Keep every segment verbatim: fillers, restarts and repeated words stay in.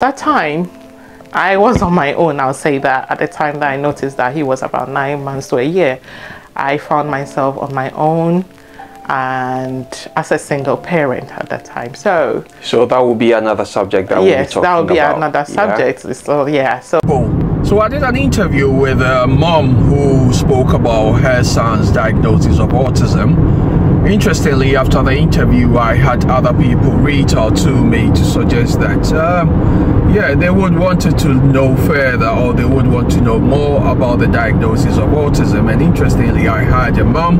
That time, I was on my own. I'll say that at the time that I noticed that he was about nine months to a year, I found myself on my own and as a single parent at that time. So, so that will be another subject that yes, we'll be talking about. Yes, that will be about. another subject. Yeah. So, yeah. So. Boom. So I did an interview with a mom who spoke about her son's diagnosis of autism. Interestingly, after the interview, I had other people reach out to me to suggest that, um, yeah, they would want to know further, or they would want to know more about the diagnosis of autism. And interestingly, I had a mum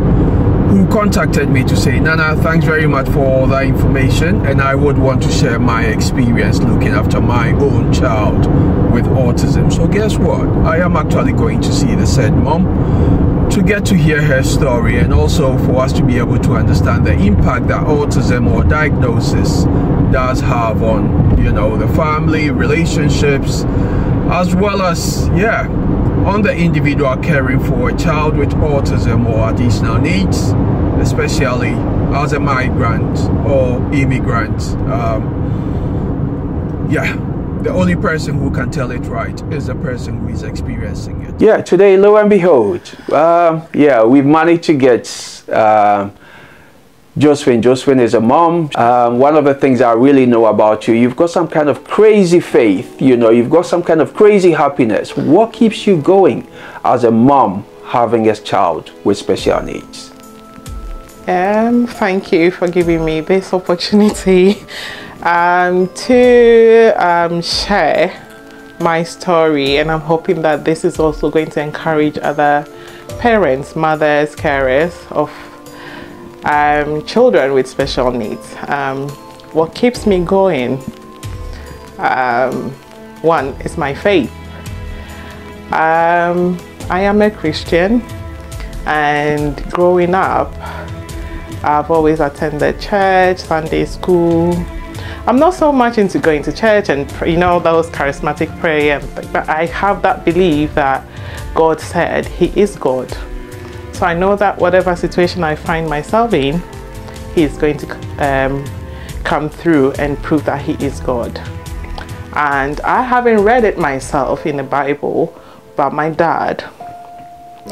who contacted me to say, Nana, thanks very much for all that information, and I would want to share my experience looking after my own child with autism. So guess what? I am actually going to see the said mum to get to hear her story, and also for us to be able to understand the impact that autism or diagnosis does have on, you know, the family, relationships, as well as, yeah, on the individual caring for a child with autism or additional needs, especially as a migrant or immigrant. Um, yeah. The only person who can tell it right is the person who is experiencing it. Yeah, today, lo and behold, uh, yeah, we've managed to get uh, Josephine. Josephine is a mom. Um, one of the things I really know about you, you've got some kind of crazy faith, you know, you've got some kind of crazy happiness. What keeps you going as a mom having a child with special needs? Um, thank you for giving me this opportunity. Um, to um, share my story, and I'm hoping that this is also going to encourage other parents, mothers, carers of um, children with special needs. Um, what keeps me going, um, one, is my faith. Um, I am a Christian, and growing up, I've always attended church, Sunday school. I'm not so much into going to church and, you know, those charismatic prayer, but I have that belief that God said He is God. So I know that whatever situation I find myself in, He is going to um, come through and prove that He is God. And I haven't read it myself in the Bible, but my dad,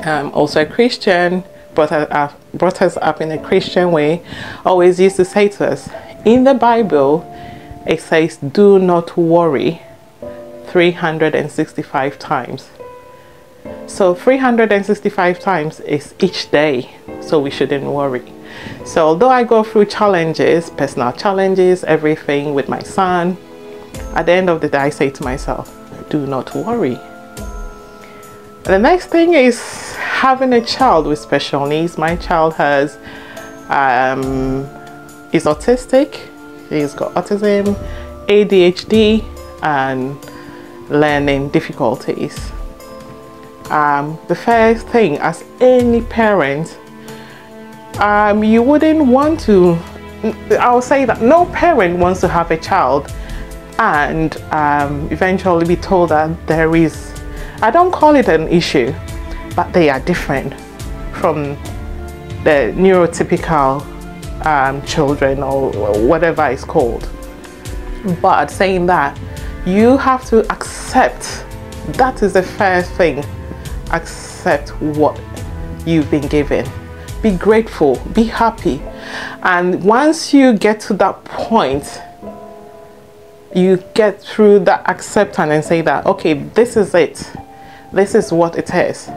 um, also a Christian, brought us up, brought us up in a Christian way, always used to say to us, in the Bible, it says, do not worry three hundred sixty-five times. So three hundred sixty-five times is each day, so we shouldn't worry. So although I go through challenges, personal challenges, everything with my son, at the end of the day, I say to myself, do not worry. The next thing is having a child with special needs. My child has, um, is autistic. He's got autism, A D H D, and learning difficulties. Um, the first thing, as any parent, um, you wouldn't want to, I'll say that no parent wants to have a child and um, eventually be told that there is, I don't call it an issue, but they are different from the neurotypical Um, children or whatever it's called. But saying that, you have to accept, that is the first thing, accept what you've been given. Be grateful, be happy, and once you get to that point, you get through that acceptance and say that, okay, this is it, this is what it is,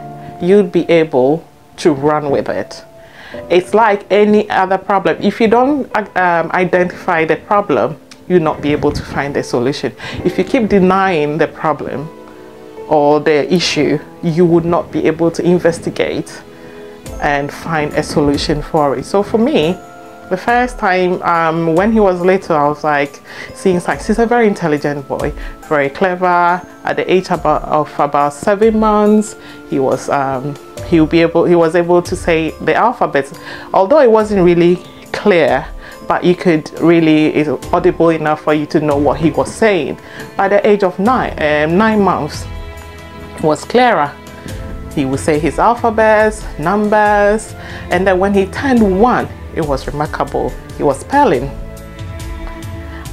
you'd be able to run with it. It's like any other problem. If you don't um, identify the problem, you'll not be able to find a solution. If you keep denying the problem or the issue, you would not be able to investigate and find a solution for it. So for me, the first time um, when he was little, I was like, seeing like, he's a very intelligent boy, very clever. At the age about, of about seven months, he was um, he'll be able he was able to say the alphabet, although it wasn't really clear, but you could really, it's audible enough for you to know what he was saying. By the age of nine, um, nine months, it was clearer. He would say his alphabets, numbers, and then when he turned one, it was remarkable. He was spelling.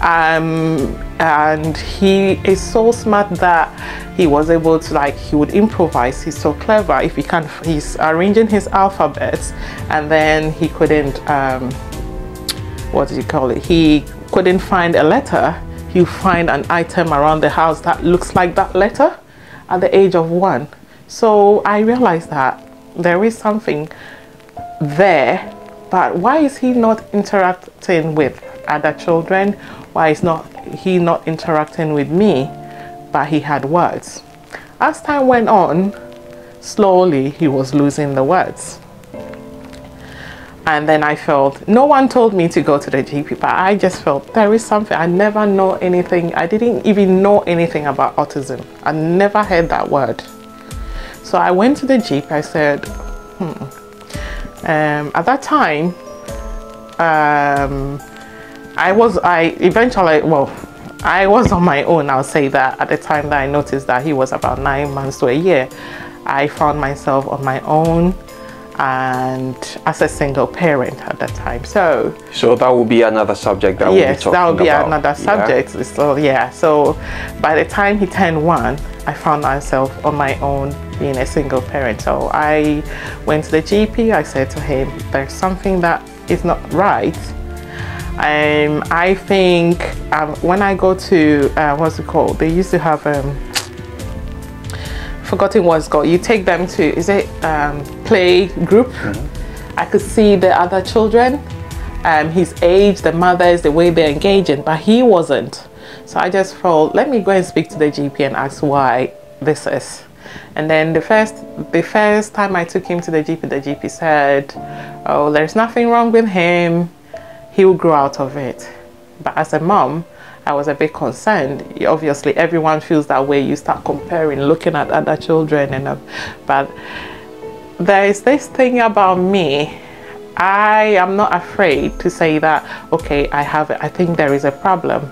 Um, and he is so smart that he was able to, like, he would improvise. He's so clever. If he can, he's arranging his alphabets, and then he couldn't um what do you call it he couldn't find a letter. You find an item around the house that looks like that letter at the age of one. So I realized that there is something there, but why is he not interacting with other children? Why is not he not interacting with me? But he had words. As time went on, slowly he was losing the words. And then I felt, no one told me to go to the G P, but I just felt there is something. I never know anything. I didn't even know anything about autism. I never heard that word. So I went to the G P. I said, hmm. Um, at that time, um, I was, I eventually, well, I was on my own. I'll say that at the time that I noticed that he was about nine months to a year, I found myself on my own and as a single parent at that time. So so that will be another subject that we'll yes, be talking that will be about. another subject. Yeah. So yeah, so by the time he turned one, I found myself on my own being a single parent. So I went to the G P. I said to him, there's something that is not right. Um, I think um, when I go to, uh, what's it called? They used to have, um, forgotten what's called, you take them to, is it um, play group? Mm-hmm. I could see the other children, um, his age, the mothers, the way they're engaging, but he wasn't. So I just felt, let me go and speak to the G P and ask why this is. And then the first, the first time I took him to the G P, the G P said, oh, there's nothing wrong with him. He will grow out of it. But as a mom, I was a bit concerned. Obviously, everyone feels that way. You start comparing, looking at other children, and uh, but there is this thing about me. I am not afraid to say that. Okay, I have. I think there is a problem.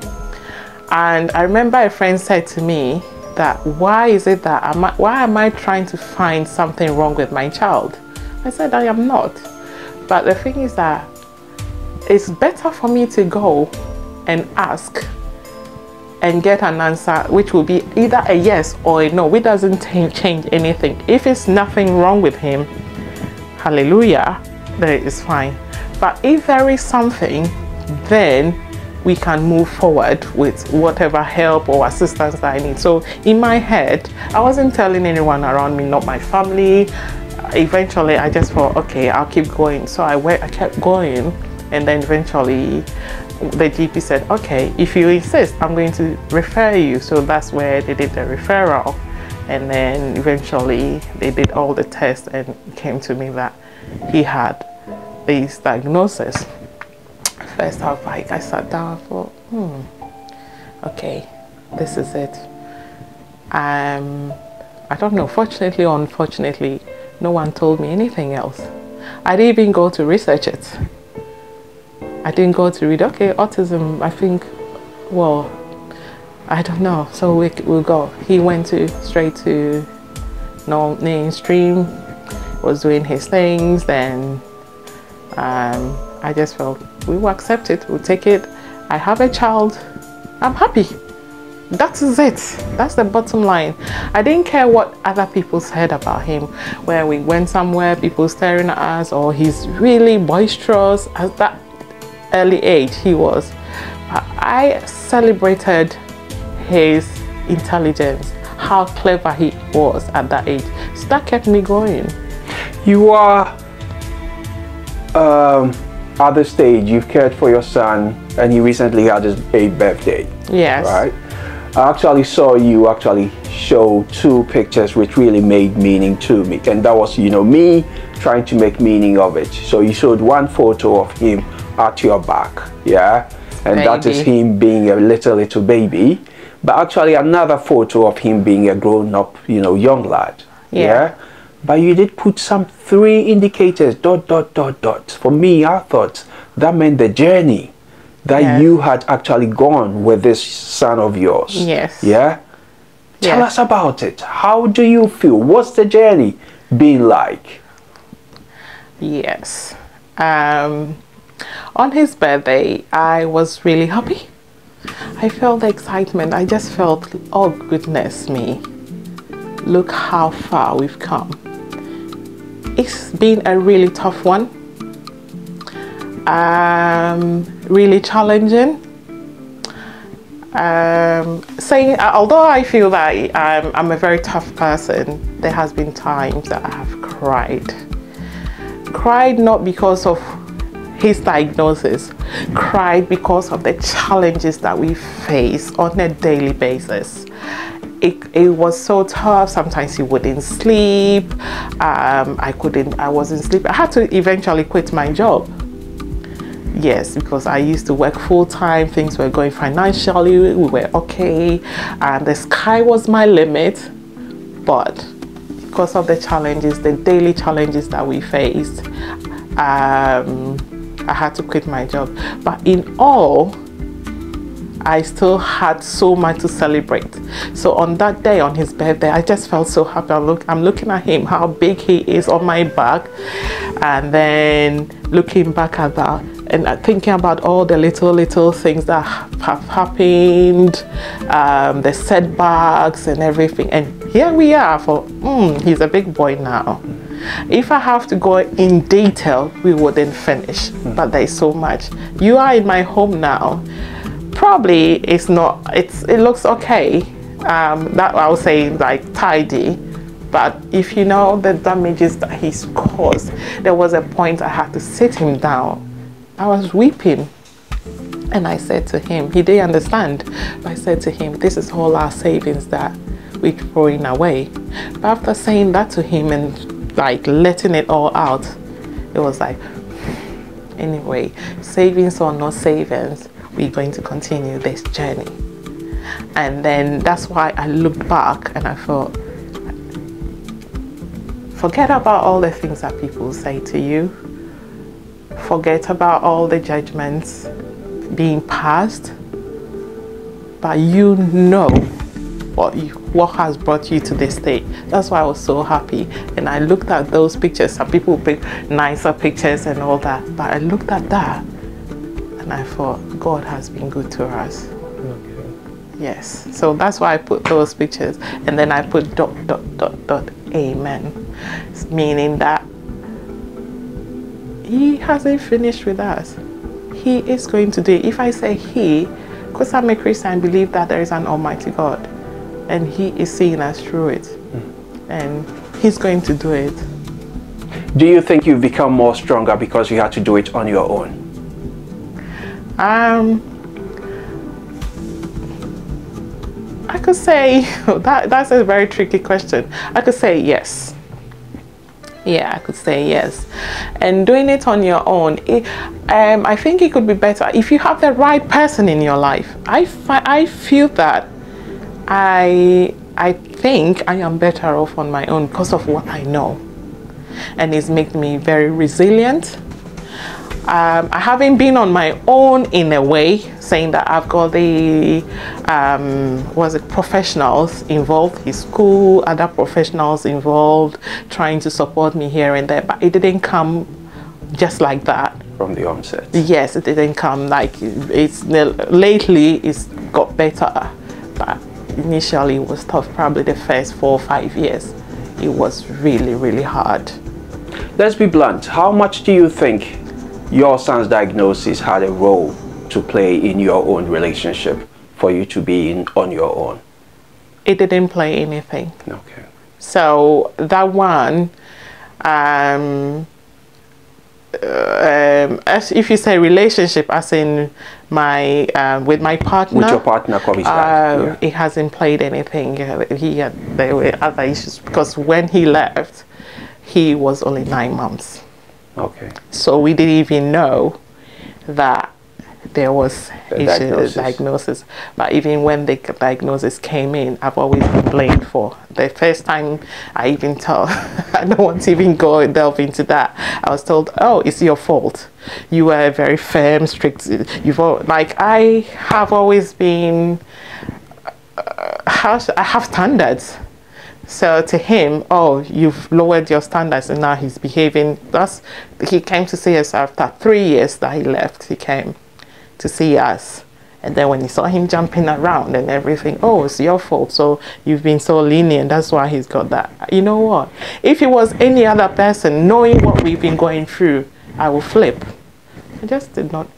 And I remember a friend said to me that, "Why is it that? Am I, why am I trying to find something wrong with my child?" I said, "I am not." But the thing is that it's better for me to go and ask and get an answer, which will be either a yes or a no, which doesn't change anything. If it's nothing wrong with him, hallelujah, then it's fine. But if there is something, then we can move forward with whatever help or assistance that I need. So in my head, I wasn't telling anyone around me, not my family. Eventually, I just thought, okay, I'll keep going. So I went, I kept going, and then eventually the G P said, okay, if you insist, I'm going to refer you. So that's where they did the referral, and then eventually they did all the tests and it came to me that he had this diagnosis. First I was like, I sat down and thought, hmm, okay, this is it. Um, I don't know, fortunately or unfortunately, no one told me anything else. I didn't even go to research it. I didn't go to read, okay, autism, I think, well, I don't know. So we, we'll go. He went to straight to no mainstream, was doing his things. Then um, I just felt, we will accept it, we'll take it. I have a child, I'm happy. That is it. That's the bottom line. I didn't care what other people said about him. Where we went somewhere, people staring at us, or he's really boisterous, as that early age he was. I celebrated his intelligence, how clever he was at that age. So that kept me going. You are um, at the stage you've cared for your son, and he recently had his eighth birthday. Yes. Right. I actually saw you actually show two pictures which really made meaning to me, and that was, you know, me trying to make meaning of it. So you showed one photo of him at your back, yeah, and baby. That is him being a little little baby, but actually another photo of him being a grown-up, you know, young lad. Yeah. Yeah, but you did put some three indicators, dot dot dot dot. For me, I thought that meant the journey that, yes, you had actually gone with this son of yours. Yes. Yeah. Tell, yes, us about it. How do you feel? What's the journey been like? Yes. um On his birthday, I was really happy. I felt the excitement. I just felt, oh goodness me, look how far we've come. It's been a really tough one, um, really challenging. Um, saying, although I feel that I'm, I'm a very tough person, there has been times that I have cried. Cried not because of his diagnosis, cried because of the challenges that we face on a daily basis. It, it was so tough. Sometimes he wouldn't sleep. Um, I couldn't, I wasn't sleeping. I had to eventually quit my job. Yes, because I used to work full-time, things were going financially, we were okay, and the sky was my limit. But because of the challenges, the daily challenges that we faced, um, I had to quit my job. But in all, I still had so much to celebrate. So on that day, on his birthday, I just felt so happy. I'm, look, I'm looking at him, how big he is on my back, and then looking back at that, and thinking about all the little, little things that have happened, um, the setbacks and everything. And here we are for, mm, he's a big boy now. If I have to go in detail, we wouldn't finish, but there is so much. You are in my home now. Probably it's not, it's, it looks okay. Um, that I would say like tidy. But if you know the damages that he's caused, there was a point I had to sit him down. I was weeping, and I said to him, he didn't understand, but I said to him, this is all our savings that we're throwing away. But after saying that to him and like letting it all out, it was like, anyway, savings or no savings, we're going to continue this journey. And then that's why I looked back and I thought, forget about all the things that people say to you. Forget about all the judgments being passed, but you know what you, what has brought you to this state. That's why I was so happy. And I looked at those pictures. Some people pick nicer pictures and all that, but I looked at that and I thought, God has been good to us. Okay. Yes. So that's why I put those pictures, and then I put dot dot dot dot amen, meaning that he hasn't finished with us. He is going to do it. If I say he, because I'm a Christian, I believe that there is an Almighty God, and he is seeing us through it, mm. and he's going to do it. Do you think you've become more stronger because you had to do it on your own? Um, I could say, that, that's a very tricky question. I could say yes. Yeah, I could say yes. And doing it on your own, it, um, I think it could be better if you have the right person in your life. I, fi I feel that I, I think I am better off on my own because of what I know. And it's made me very resilient. Um, I haven't been on my own in a way, saying that I've got the, um, was it professionals involved, his school, other professionals involved, trying to support me here and there, but it didn't come just like that. From the onset. Yes, it didn't come like, it's, lately it's got better, but initially it was tough, probably the first four or five years. It was really, really hard. Let's be blunt, how much do you think your son's diagnosis had a role to play in your own relationship for you to be in on your own? It didn't play anything. Okay. So that one, um, um, as if you say relationship, as in my um, with my partner, with your partner, uh, yeah. It hasn't played anything. He had, there were other issues because when he left, he was only nine months. Okay. So we didn't even know that there was a issue, diagnosis. diagnosis. But even when the diagnosis came in, I've always been blamed for. The first time I even tell, I don't want to even go and delve into that. I was told, oh, it's your fault. You were very firm, strict. You've all, like, I have always been, uh, how should, I have standards. So to him, oh, you've lowered your standards and now he's behaving. That's, he came to see us after three years that he left. He came to see us And then when he saw him jumping around and everything, oh, it's your fault, so you've been so lenient, that's why he's got that. You know what? If it was any other person, knowing what we've been going through, I will flip. I just did not.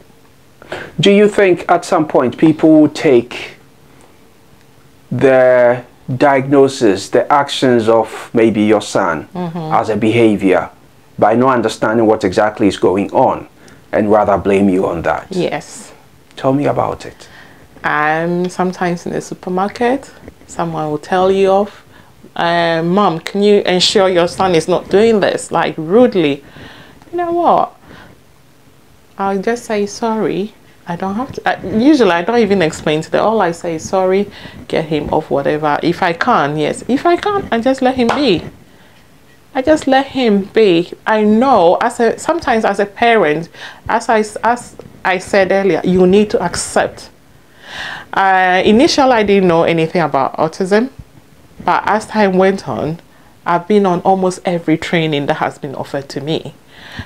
Do you think at some point people take the diagnosis, the actions of maybe your son mm-hmm. as a behavior by not understanding what exactly is going on and rather blame you on that? Yes. Tell me about it. Um, sometimes in the supermarket, someone will tell you off, uh, Mom, can you ensure your son is not doing this? Like rudely. You know what? I'll just say sorry. I don't have to. I, usually, I don't even explain to them. All I say is sorry, get him off whatever. If I can, yes. If I can't, I just let him be. I just let him be. I know. As a sometimes as a parent, as I as I said earlier, you need to accept. Uh, initially, I didn't know anything about autism, but as time went on, I've been on almost every training that has been offered to me.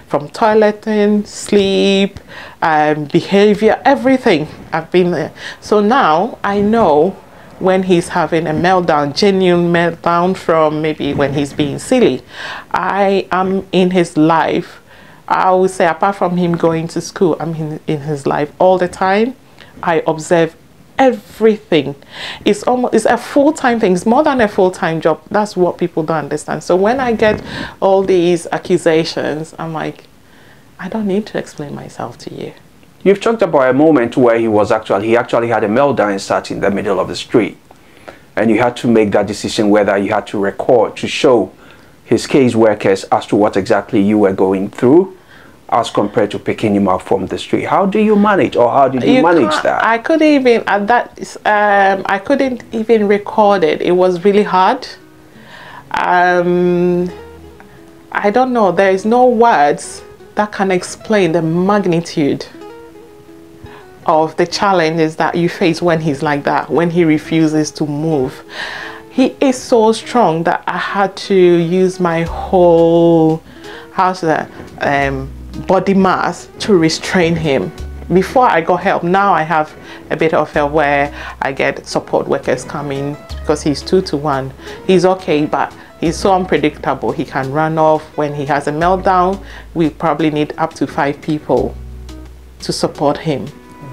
From toileting, sleep, um, behavior, everything. I've been there. So now I know when he's having a meltdown, genuine meltdown from maybe when he's being silly. I am in his life. I would say apart from him going to school, I'm in, in his life all the time. I observe everything. It's almost it's a full-time thing. It's more than a full-time job. That's what people don't understand. So when I get all these accusations, I'm like, I don't need to explain myself to you. You've talked about a moment where he was actually he actually had a meltdown and sat in the middle of the street, and you had to make that decision whether you had to record to show his case workers as to what exactly you were going through, as compared to picking him up from the street. How do you manage, or how did you, you manage that? I couldn't even at that. Um, I couldn't even record it. It was really hard. Um, I don't know. There is no words that can explain the magnitude of the challenges that you face when he's like that. When he refuses to move, he is so strong that I had to use my whole how's that. Um, body mass to restrain him. Before I got help, now I have a bit of help where I get support workers coming because he's two to one. He's okay, but he's so unpredictable. He can run off. When he has a meltdown, we probably need up to five people to support him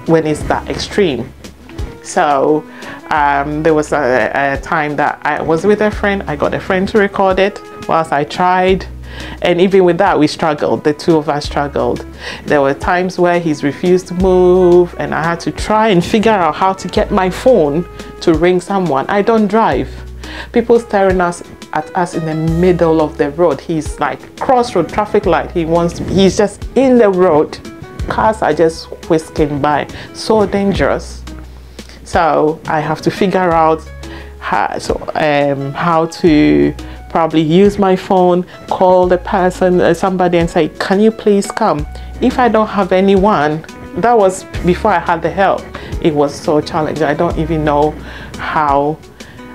when it's that extreme. So um, there was a, a time that I was with a friend. I got a friend to record it whilst I tried. And even with that, we struggled. The two of us struggled. There were times where he's refused to move, and I had to try and figure out how to get my phone to ring someone. I don't drive. People staring us at us in the middle of the road. He's like crossroad traffic light. He wants. He's just in the road. Cars are just whisking by. So dangerous. So I have to figure out how, so, um, how to. Probably use my phone, call the person, uh, somebody and say, can you please come? If I don't have anyone, that was before I had the help. It was so challenging. I don't even know how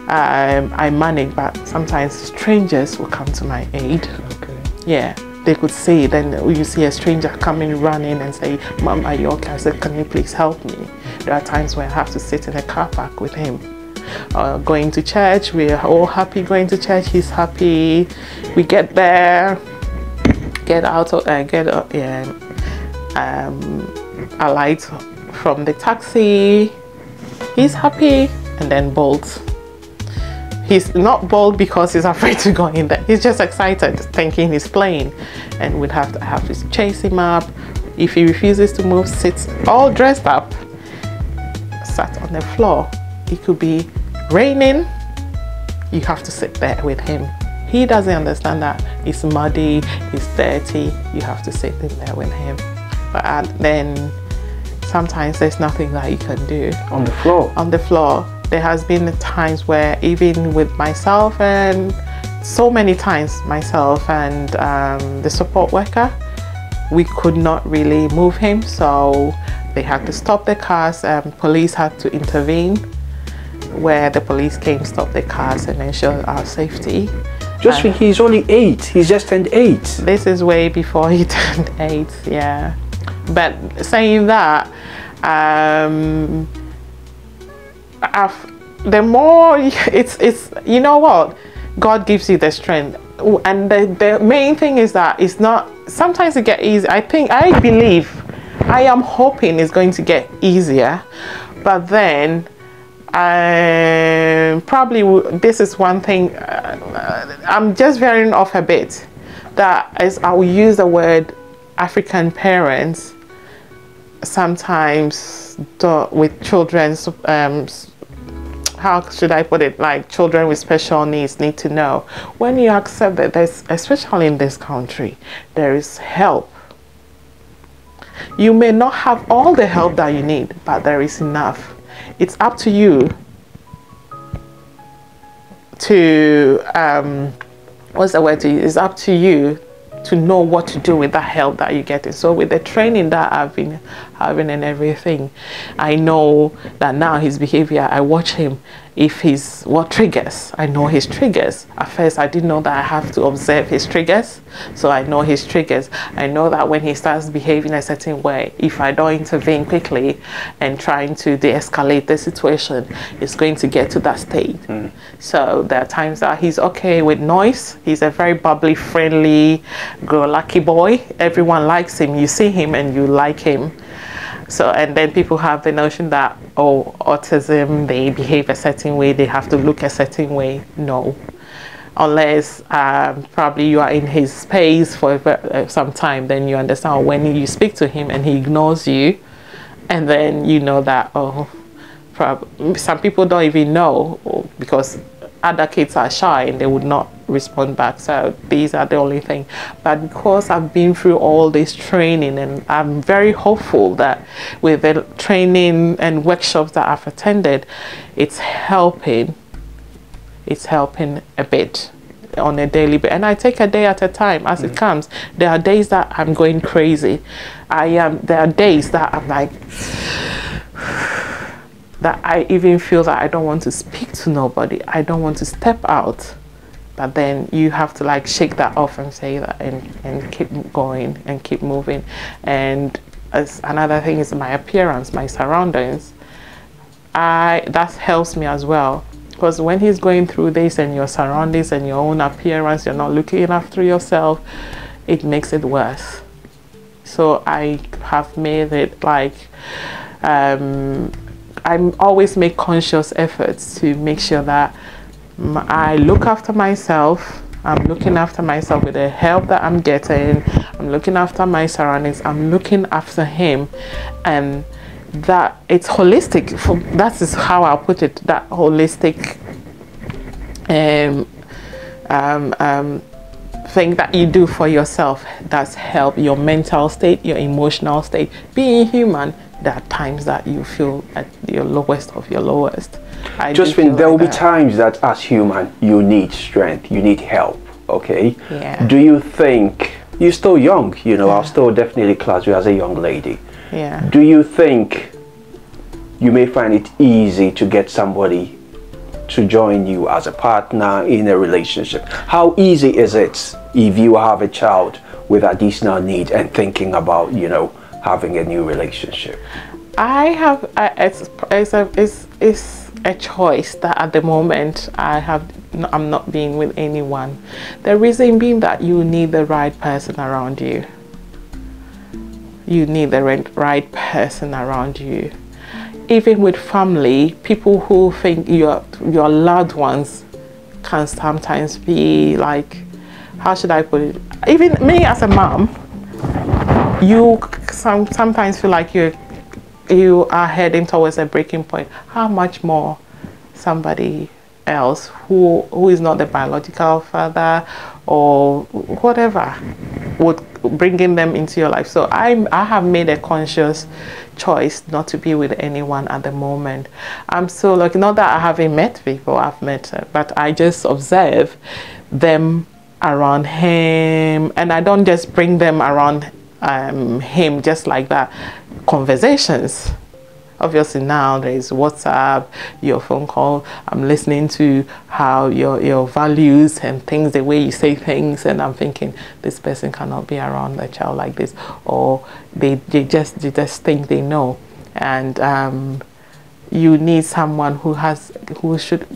um, I managed, but sometimes strangers will come to my aid. Okay. Yeah, they could see, then you see a stranger coming, running and say, Mom, are you okay? I said, can you please help me? There are times where I have to sit in a car park with him. Uh, going to church, we're all happy going to church, he's happy, we get there, get out of uh, get up yeah um alight from the taxi, he's happy, and then bolts. He's not bold because he's afraid to go in there, he's just excited thinking he's playing, and we'd have to I have to chase him up. If he refuses to move, sits all dressed up, sat on the floor. It could be raining, you have to sit there with him. He doesn't understand that it's muddy, it's dirty, you have to sit in there with him. But uh, then sometimes there's nothing that you can do. On the floor? On the floor. There has been times where even with myself and so many times myself and um, the support worker, we could not really move him, so they had to stop the cars and police had to intervene, where the police came, stopped the cars and ensure our safety. Just think, he's only eight, he's just turned eight. This is way before he turned eight, yeah. But saying that, um, I've, the more it's it's you know what, God gives you the strength. And the, the main thing is that it's not, sometimes it gets easy. I think, I believe, I am hoping it's going to get easier, but then I probably, this is one thing uh, I'm just veering off a bit, that is, I will use the word African parents sometimes do, with children's um, how should I put it, like children with special needs need to know, when you accept that there's, especially in this country, there is help. You may not have all the help that you need, but there is enough. It's up to you to, um, what's the word to use? It's up to you to know what to do with the help that you're getting. So with the training that I've been having and everything, I know that now his behavior, I watch him, if he's, what triggers, I know his triggers. At first I didn't know that I have to observe his triggers, so I know his triggers. I know that when he starts behaving a certain way, if I don't intervene quickly and trying to de-escalate the situation, it's going to get to that state. Mm. So there are times that he's okay with noise. He's a very bubbly, friendly, go lucky boy. Everyone likes him. You see him and you like him. So, and then people have the notion that, oh, autism, they behave a certain way, they have to look a certain way. No. Unless um, probably you are in his space for uh, some time, then you understand when you speak to him and he ignores you, and then you know that, oh, prob- some people don't even know, because other kids are shy and they would not respond back. So these are the only thing. But because I've been through all this training, and I'm very hopeful that with the training and workshops that I've attended, it's helping, it's helping a bit on a daily basis. And I take a day at a time as mm-hmm. it comes. There are days that I'm going crazy. I am, there are days that I'm like, that I even feel that I don't want to speak to nobody. I don't want to step out. But then you have to like shake that off and say that, and, and keep going and keep moving. And as another thing is my appearance, my surroundings. I, that helps me as well. Because when he's going through this and your surroundings and your own appearance, you're not looking after yourself, it makes it worse. So I have made it like, um, I always make conscious efforts to make sure that I look after myself. I'm looking after myself with the help that I'm getting. I'm looking after my surroundings. I'm looking after him, and that it's holistic. For, that is how I'll put it. That holistic um, um, um, thing that you do for yourself, that's help your mental state, your emotional state. Being human, there are times that you feel at your lowest of your lowest. I just when there will like be times that as human you need strength, you need help, okay? Yeah. Do you think, you're still young, you know, yeah. I'll still definitely class you as a young lady. Yeah. Do you think you may find it easy to get somebody to join you as a partner in a relationship? How easy is it if you have a child with additional needs and thinking about, you know, having a new relationship? I have, uh, it's, it's, a, it's, it's a choice that at the moment I have, I'm not being with anyone. The reason being that you need the right person around you. You need the right person around you. Even with family, people who think your, your loved ones can sometimes be like, how should I put it? Even me as a mom, you some, sometimes feel like you're you are heading towards a breaking point. How much more somebody else who who is not the biological father or whatever would bringing them into your life. So I'm, I have made a conscious choice not to be with anyone at the moment. I'm so lucky, not that I haven't met people, I've met, but I just observe them around him, and I don't just bring them around um, him just like that. Conversations, obviously now there is WhatsApp, your phone call, I'm listening to how your your values and things, the way you say things, and I'm thinking this person cannot be around a child like this, or they, they just they just think they know. And um you need someone who has, who should,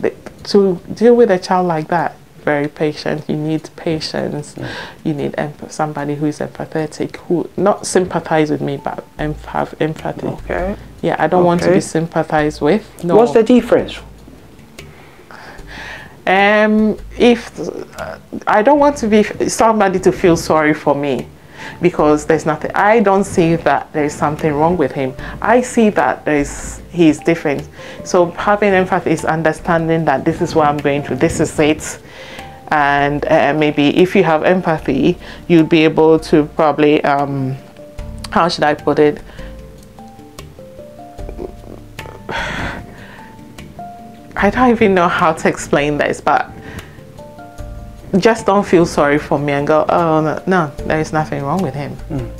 to deal with a child like that, very patient, you need patience, mm. you need empath somebody who is empathetic, who not sympathize with me, but empath have empathy. Okay. Yeah, I don't okay. want to be sympathized with. No. What's the difference? Um, if uh, I don't want to be somebody to feel sorry for me, because there's nothing, I don't see that there's something wrong with him. I see that there's, he's different. So having empathy is understanding that this is what I'm going through, this is it. And uh, maybe if you have empathy, you'll be able to probably, um, how should I put it? I don't even know how to explain this, but just don't feel sorry for me and go, oh, no, no, there is nothing wrong with him. Mm.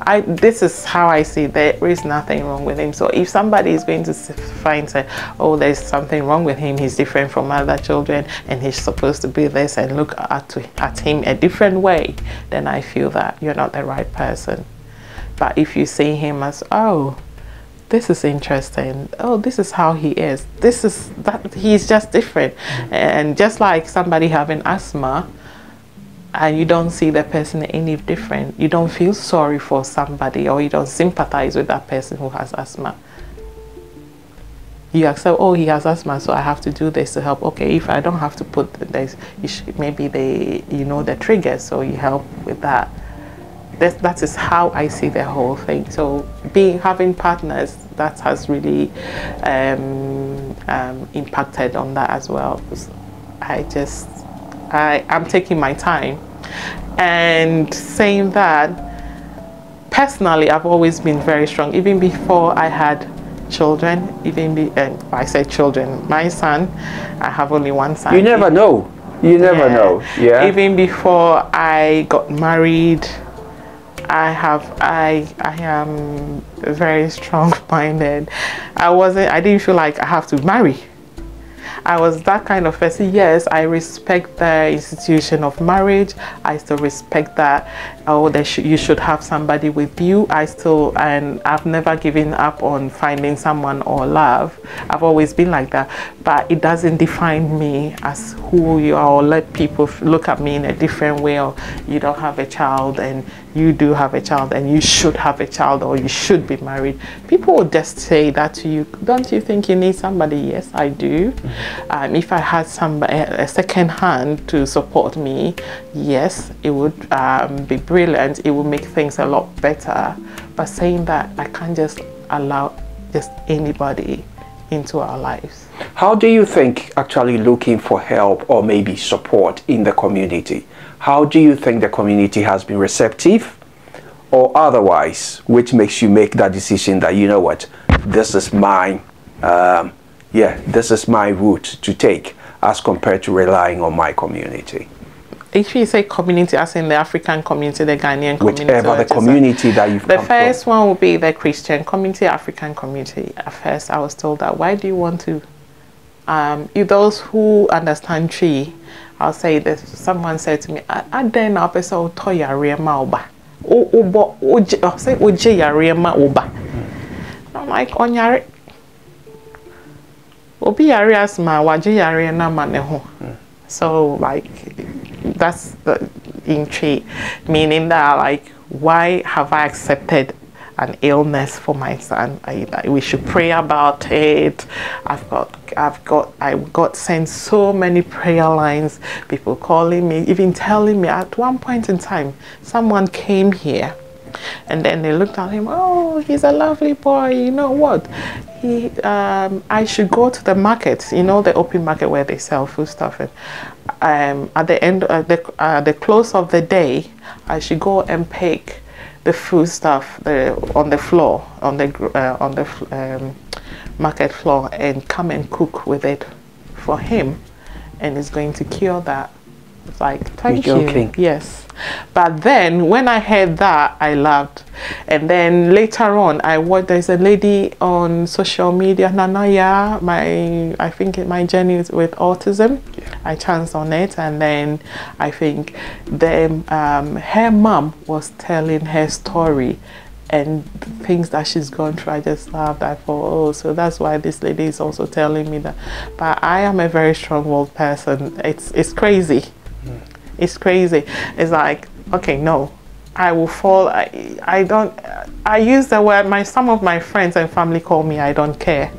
I, this is how I see, there is nothing wrong with him. So if somebody is going to find, say, oh, there's something wrong with him, he's different from other children and he's supposed to be this, and look at, at him a different way, then I feel that you're not the right person. But if you see him as, oh, this is interesting, oh, this is how he is, this is that, he's just different. And just like somebody having asthma and you don't see the person any different, you don't feel sorry for somebody, or you don't sympathize with that person who has asthma. You accept, oh, he has asthma, so I have to do this to help. Okay, if I don't have to put this, you should, maybe they, you know the triggers, so you help with that. That, that is how I see the whole thing. So being, having partners, that has really um, um, impacted on that as well. I just, I, I'm taking my time. And saying that, personally, I've always been very strong. Even before I had children, even be, uh, I say children, my son, I have only one son. You never know. You never yeah. know. Yeah. Even before I got married, I have, I, I am very strong-minded. I wasn't, I didn't feel like I have to marry. I was that kind of person. Yes, I respect the institution of marriage. I still respect that, oh, they sh you should have somebody with you. I still, and I've never given up on finding someone or love. I've always been like that, but it doesn't define me as who you are, or let people look at me in a different way, or you don't have a child and you do have a child and you should have a child, or you should be married. People will just say that to you. Don't you think you need somebody? Yes, I do. Um, if I had somebody, a second hand to support me, yes, it would um, be brilliant. It would make things a lot better. But saying that, I can't just allow just anybody into our lives. How do you think actually looking for help or maybe support in the community? How do you think the community has been receptive or otherwise, which makes you make that decision that, you know what, this is mine. Um, Yeah, this is my route to take as compared to relying on my community? If you say community, as in the African community, the Ghanaian community. Whichever the community that you've come from. The first one will be the Christian community, African community. At first, I was told that, why do you want to... Um, if those who understand tree, I'll say this. Someone said to me, I then I'll say, I'll say, I'm like, on your... So like that's the intrigue, meaning that like, why have I accepted an illness for my son? I, I, we should pray about it. I've got, I've got, I've got sent so many prayer lines. People calling me, even telling me. At one point in time, someone came here, and then they looked at him. Oh, he's a lovely boy. You know what? He, um, I should go to the market, you know, the open market where they sell food stuff. And, um, at the end, at the, uh, the close of the day, I should go and pick the food stuff the, on the floor, on the uh, on the um, market floor, and come and cook with it for him, and it's going to cure that. It's like, thank You're you. Joking. Yes. But then when I heard that, I laughed. And then later on, I watched, there's a lady on social media, Nanaya, my, I think my journey is with autism. Yeah. I chanced on it. And then I think the, um, her mom was telling her story and things that she's gone through, I just have that for, oh, so that's why this lady is also telling me that. But I am a very strong-willed person. It's, it's crazy. Mm. It's crazy. It's like, okay, no, I will fall. I, I don't, I use the word, my, some of my friends and family call me I don't care.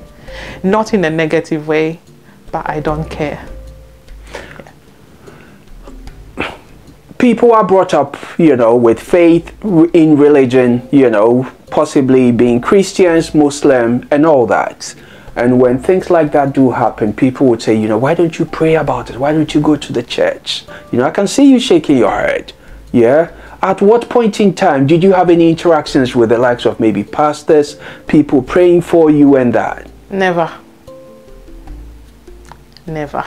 Not in a negative way, but I don't care. People are brought up, you know, with faith in religion, you know, possibly being Christians, Muslim, and all that. And when things like that do happen, people would say, you know, why don't you pray about it? Why don't you go to the church? You know, I can see you shaking your head. Yeah. At what point in time did you have any interactions with the likes of maybe pastors, people praying for you and that? Never. Never.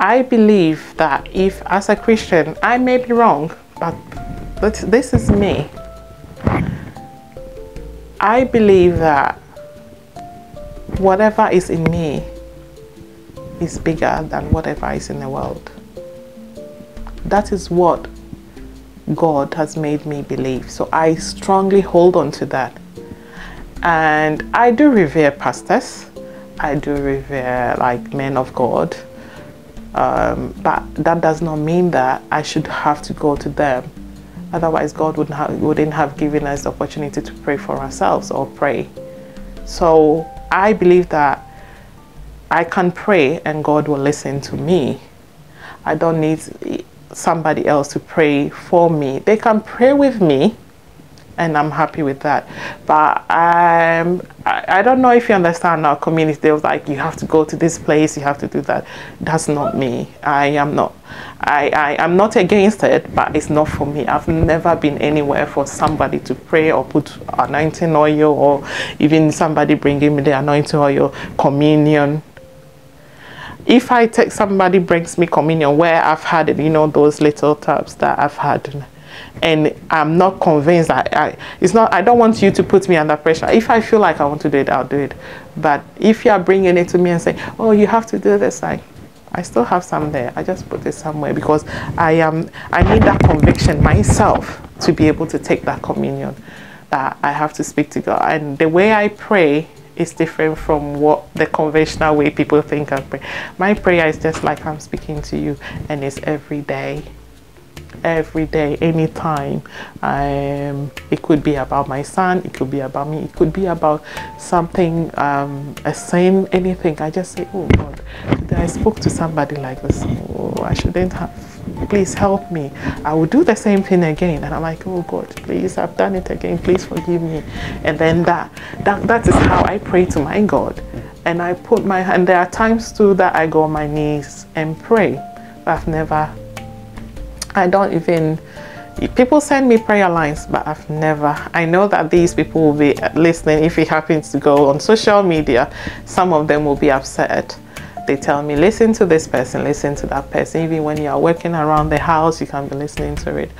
I believe that if, as a Christian, I may be wrong, but, but this is me. I believe that whatever is in me is bigger than whatever is in the world. That is what God has made me believe. So I strongly hold on to that. And I do revere pastors. I do revere like men of God. Um, but that does not mean that I should have to go to them. Otherwise, God wouldn't have, wouldn't have given us the opportunity to pray for ourselves or pray. So I believe that I can pray and God will listen to me. I don't need somebody else to pray for me. They can pray with me, and I'm happy with that. But um, I, I don't know if you understand our community. They was like, you have to go to this place, you have to do that. That's not me. I am not. I, I am not against it, but it's not for me. I've never been anywhere for somebody to pray or put anointing oil, or even somebody bringing me the anointing oil, communion. If I take somebody brings me communion where I've had it, you know, those little taps that I've had, and I'm not convinced that I, it's not, I don't want you to put me under pressure. If I feel like I want to do it, I'll do it. But if you are bringing it to me and say, oh, you have to do this, I, I still have some there. I just put it somewhere because I am, I need that conviction myself to be able to take that communion, that I have to speak to God. And the way I pray is different from what the conventional way people think I pray. My prayer is just like I'm speaking to you, and it's every day. Every day, anytime. Um, it could be about my son, it could be about me, it could be about something, um, a sin, anything. I just say, oh God, today I spoke to somebody like this. Oh, I shouldn't have. Please help me. I will do the same thing again. And I'm like, oh God, please, I've done it again. Please forgive me. And then that, that, that is how I pray to my God. And I put my hand, there are times too that I go on my knees and pray. I've never I don't even, people send me prayer lines, but I've never, I know that these people will be listening. If it happens to go on social media, some of them will be upset. They tell me, listen to this person, listen to that person. Even when you are working around the house, you can be listening to it.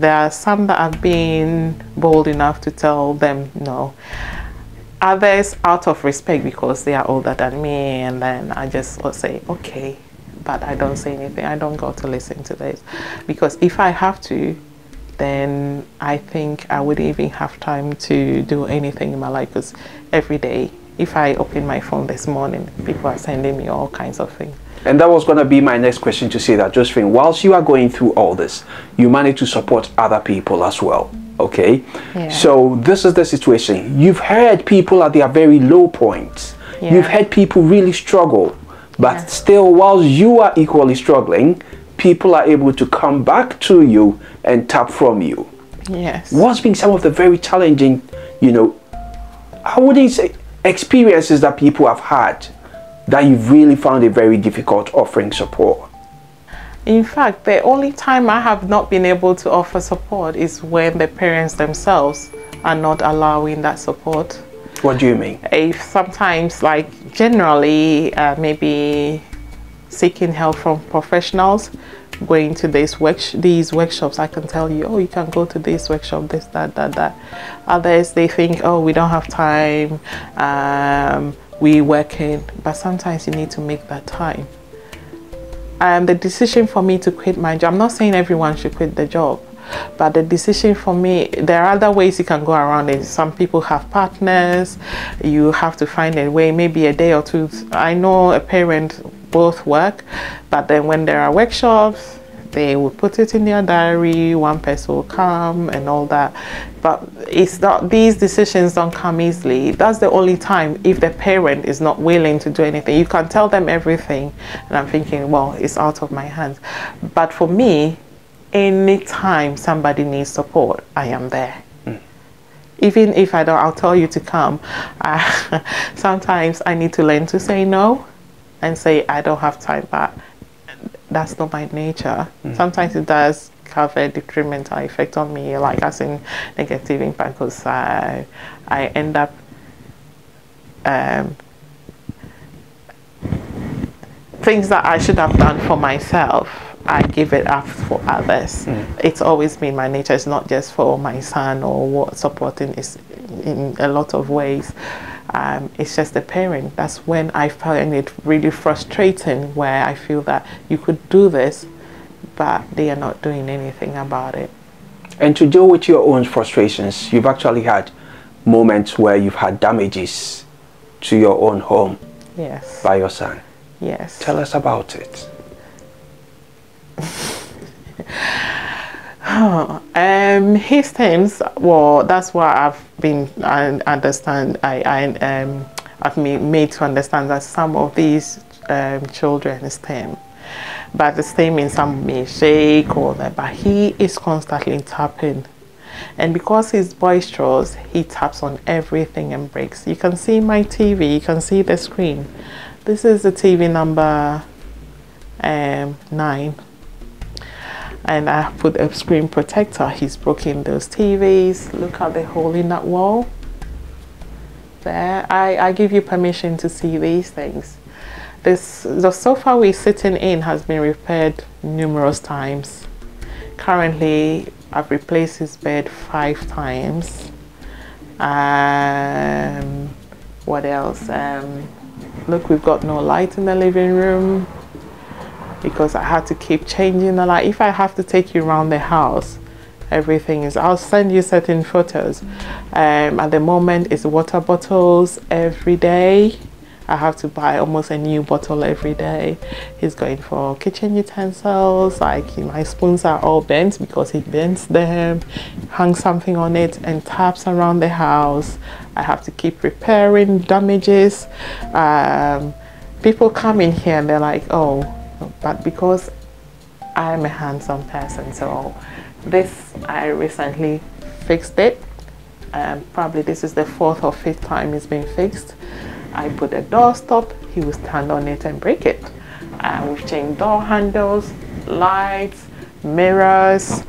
There are some that have been bold enough to tell them no. Others out of respect because they are older than me, and then I just will say, okay. But I don't say anything. I don't go to listen to this, because if I have to, then I think I wouldn't even have time to do anything in my life, because every day, if I open my phone this morning, people are sending me all kinds of things. And that was going to be my next question, to say that, Josephine, whilst you are going through all this, you manage to support other people as well. Okay? Yeah. So this is the situation. You've heard people at their very low points. Yeah. You've heard people really struggle. But yeah. Still, whilst you are equally struggling, people are able to come back to you and tap from you. Yes. What's been some of the very challenging, you know, I wouldn't say experiences that people have had that you've really found it very difficult offering support? In fact, the only time I have not been able to offer support is when the parents themselves are not allowing that support. What do you mean? If sometimes, like generally, uh, maybe seeking help from professionals, going to these work these workshops, I can tell you, oh, you can go to this workshop, this, that, that, that. Others, they think, oh, we don't have time, um, we working. But sometimes you need to make that time. Um, the decision for me to quit my job, I'm not saying everyone should quit the job, But the decision for me, there are other ways you can go around it. Some people have partners. You have to find a way, maybe a day or two. I know a parent both work, but then when there are workshops, they will put it in their diary, one person will come and all that. But it's not, these decisions don't come easily. That's the only time if the parent is not willing to do anything. You can tell them everything, and I'm thinking, well, it's out of my hands. But for me, any time somebody needs support, I am there. Mm. Even if I don't, I'll tell you to come. Uh, sometimes I need to learn to say no and say I don't have time, but that's not my nature. Mm. Sometimes it does have a detrimental effect on me, like as in negative impact, because I, I end up um, things that I should have done for myself, I give it up for others. Mm. It's always been my nature. It's not just for my son or what supporting is in a lot of ways. Um, it's just the parent. That's when I find it really frustrating, where I feel that you could do this, but they are not doing anything about it. And to deal with your own frustrations, you've actually had moments where you've had damages to your own home. Yes. By your son. Yes. Tell us about it. Oh, um, his things. Well, that's why I've been. I understand. I, I um, I've been made to understand that some of these um, children stem, but the stem in some may shake or that. But he is constantly tapping, and because he's boisterous, he taps on everything and breaks. You can see my T V. You can see the screen. This is the T V number um, nine. And I put a screen protector. He's broken those T Vs. Look at the hole in that wall. There, I, I give you permission to see these things. This, the sofa we're sitting in has been repaired numerous times. Currently, I've replaced his bed five times. Um, what else? Um, look, we've got no light in the living room, because I had to keep changing the light. If I have to take you around the house, everything is, I'll send you certain photos. Um, at the moment, it's water bottles every day. I have to buy almost a new bottle every day. He's going for kitchen utensils, like my spoons are all bent because he bends them, hangs something on it and taps around the house. I have to keep repairing damages. Um, people come in here and they're like, oh, but because I'm a handsome person, so this, I recently fixed it. Um, probably this is the fourth or fifth time it's been fixed. I put a doorstop, he will stand on it and break it. Uh, we've changed door handles, lights, mirrors,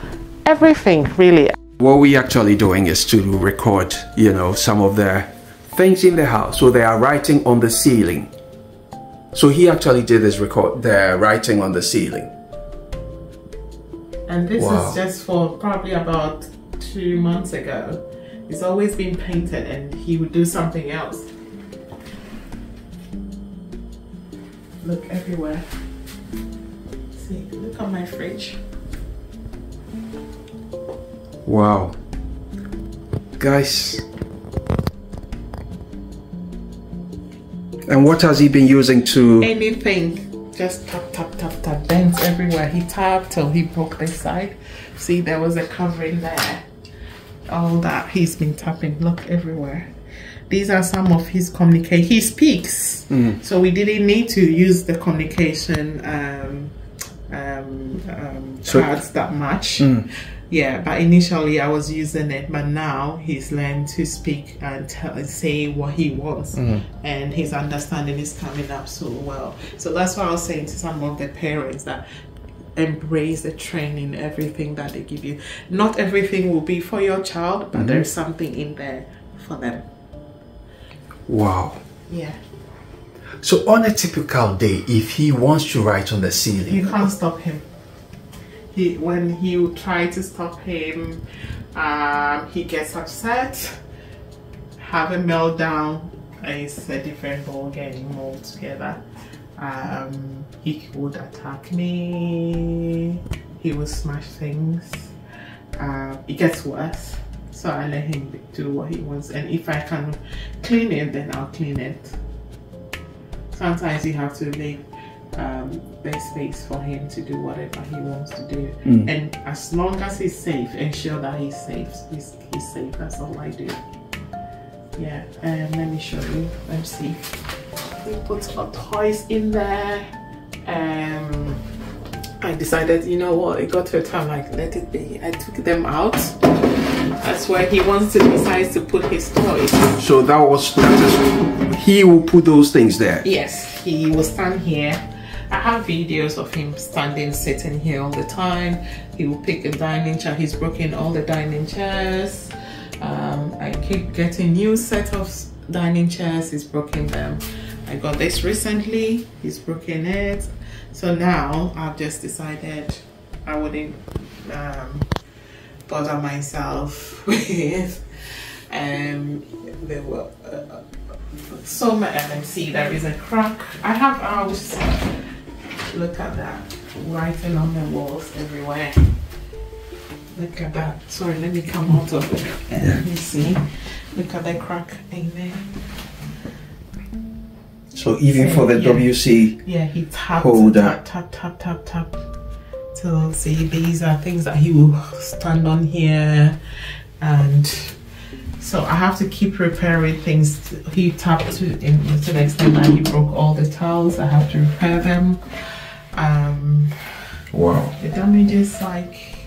everything really. What we're actually doing is to record, you know, some of the things in the house. So they are writing on the ceiling. So he actually did this record, the writing on the ceiling. And this wow. is just for probably about two months ago. It's always been painted and he would do something else. Look everywhere. See, look at my fridge. Wow. Guys. And what has he been using to... Anything. Just tap, tap, tap, tap. Bends everywhere. He tapped till he broke this side. See, there was a covering there. All that he's been tapping. Look everywhere. These are some of his communication. He speaks. Mm. So we didn't need to use the communication um, um, um, so cards that much. Mm. Yeah, but initially I was using it, but now he's learned to speak and tell, say what he wants, mm. and his understanding is coming up so well. So that's why I was saying to some of the parents that embrace the training, everything that they give you. Not everything will be for your child, but mm-hmm. there's something in there for them. Wow. Yeah. So on a typical day, if he wants to write on the ceiling... You can't stop him. He, when he would try to stop him, um, he gets upset, have a meltdown. It's a different ball game altogether. Um, he would attack me. He would smash things. uh, it gets worse. So I let him do what he wants, and if I can clean it, then I'll clean it. Sometimes you have to leave um, the space for him to do whatever he wants to do, mm. and as long as he's safe, ensure that he's safe. He's, he's safe. That's all I do. Yeah, and um, let me show you. Let me see. We put our toys in there. Um, I decided, you know what? It got to a time like let it be. I took them out. That's where he wants to decide to put his toys. So that was that is, he will put those things there. Yes, he will stand here. I have videos of him standing, sitting here all the time. He will pick a dining chair. He's broken all the dining chairs. Um, I keep getting new set of dining chairs. He's broken them. I got this recently. He's broken it. So now I've just decided I wouldn't um, bother myself with um there were uh, so much. And see, there is a crack. I have house. Look at that, writing on the walls everywhere. Look at that. Sorry, let me come out of it. Let me see. Look at that crack. Amen. So even so, for the yeah. W C yeah, he tapped, holder, tap, tap, tap, tap, tap, tap. So see, these are things that he will stand on here, and so I have to keep repairing things. He tapped to, in, to the extent that he broke all the towels. I have to repair them. Um, wow. The damage is like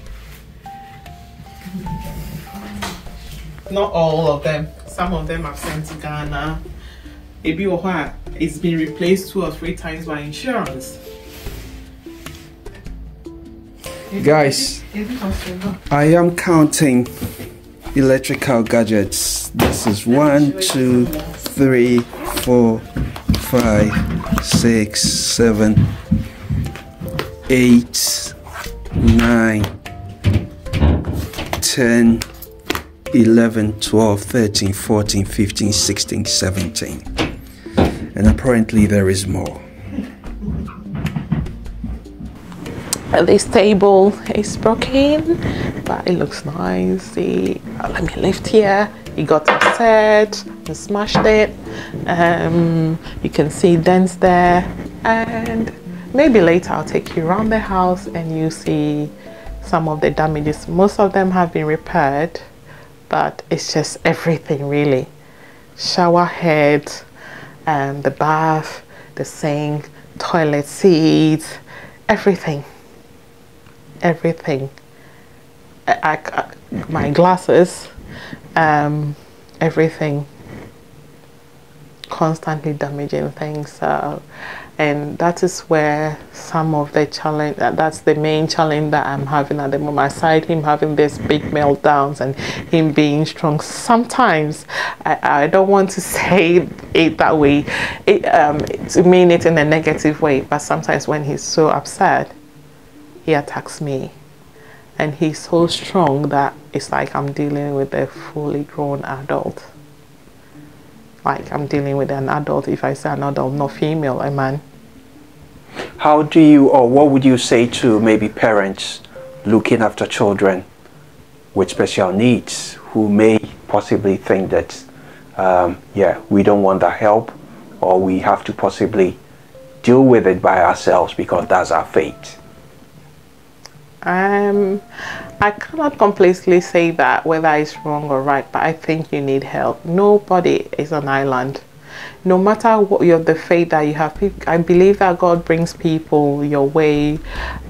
not all of them. Some of them I've sent to Ghana. It's been replaced two or three times by insurance. Guys, I am counting electrical gadgets. This is one, two, three, four, five, six, seven, eight, nine, ten, eleven, twelve, thirteen, fourteen, fifteen, sixteen, seventeen. And apparently there is more. This table is broken, but it looks nice. He, let me lift here. He got upset and smashed it. Um, you can see dents there, and maybe later I'll take you around the house and you see some of the damages. Most of them have been repaired, but it's just everything really. Shower head, um, the bath, the sink, toilet seats, everything. everything I, I, my glasses, um, everything, constantly damaging things, uh, and that is where some of the challenge, that's the main challenge that I'm having at the moment. Aside him having these big meltdowns and him being strong, sometimes I, I don't want to say it that way, it, um, to mean it in a negative way, but sometimes when he's so upset, he attacks me, and he's so strong that it's like I'm dealing with a fully grown adult. Like I'm dealing with an adult, if I say an adult, not female, a man. How do you, or what would you say to maybe parents looking after children with special needs who may possibly think that, um, yeah, we don't want that help, or we have to possibly deal with it by ourselves because that's our fate? Um, I cannot completely say that whether it's wrong or right, but I think you need help. Nobody is an island. No matter what you're the faith that you have, I believe that God brings people your way,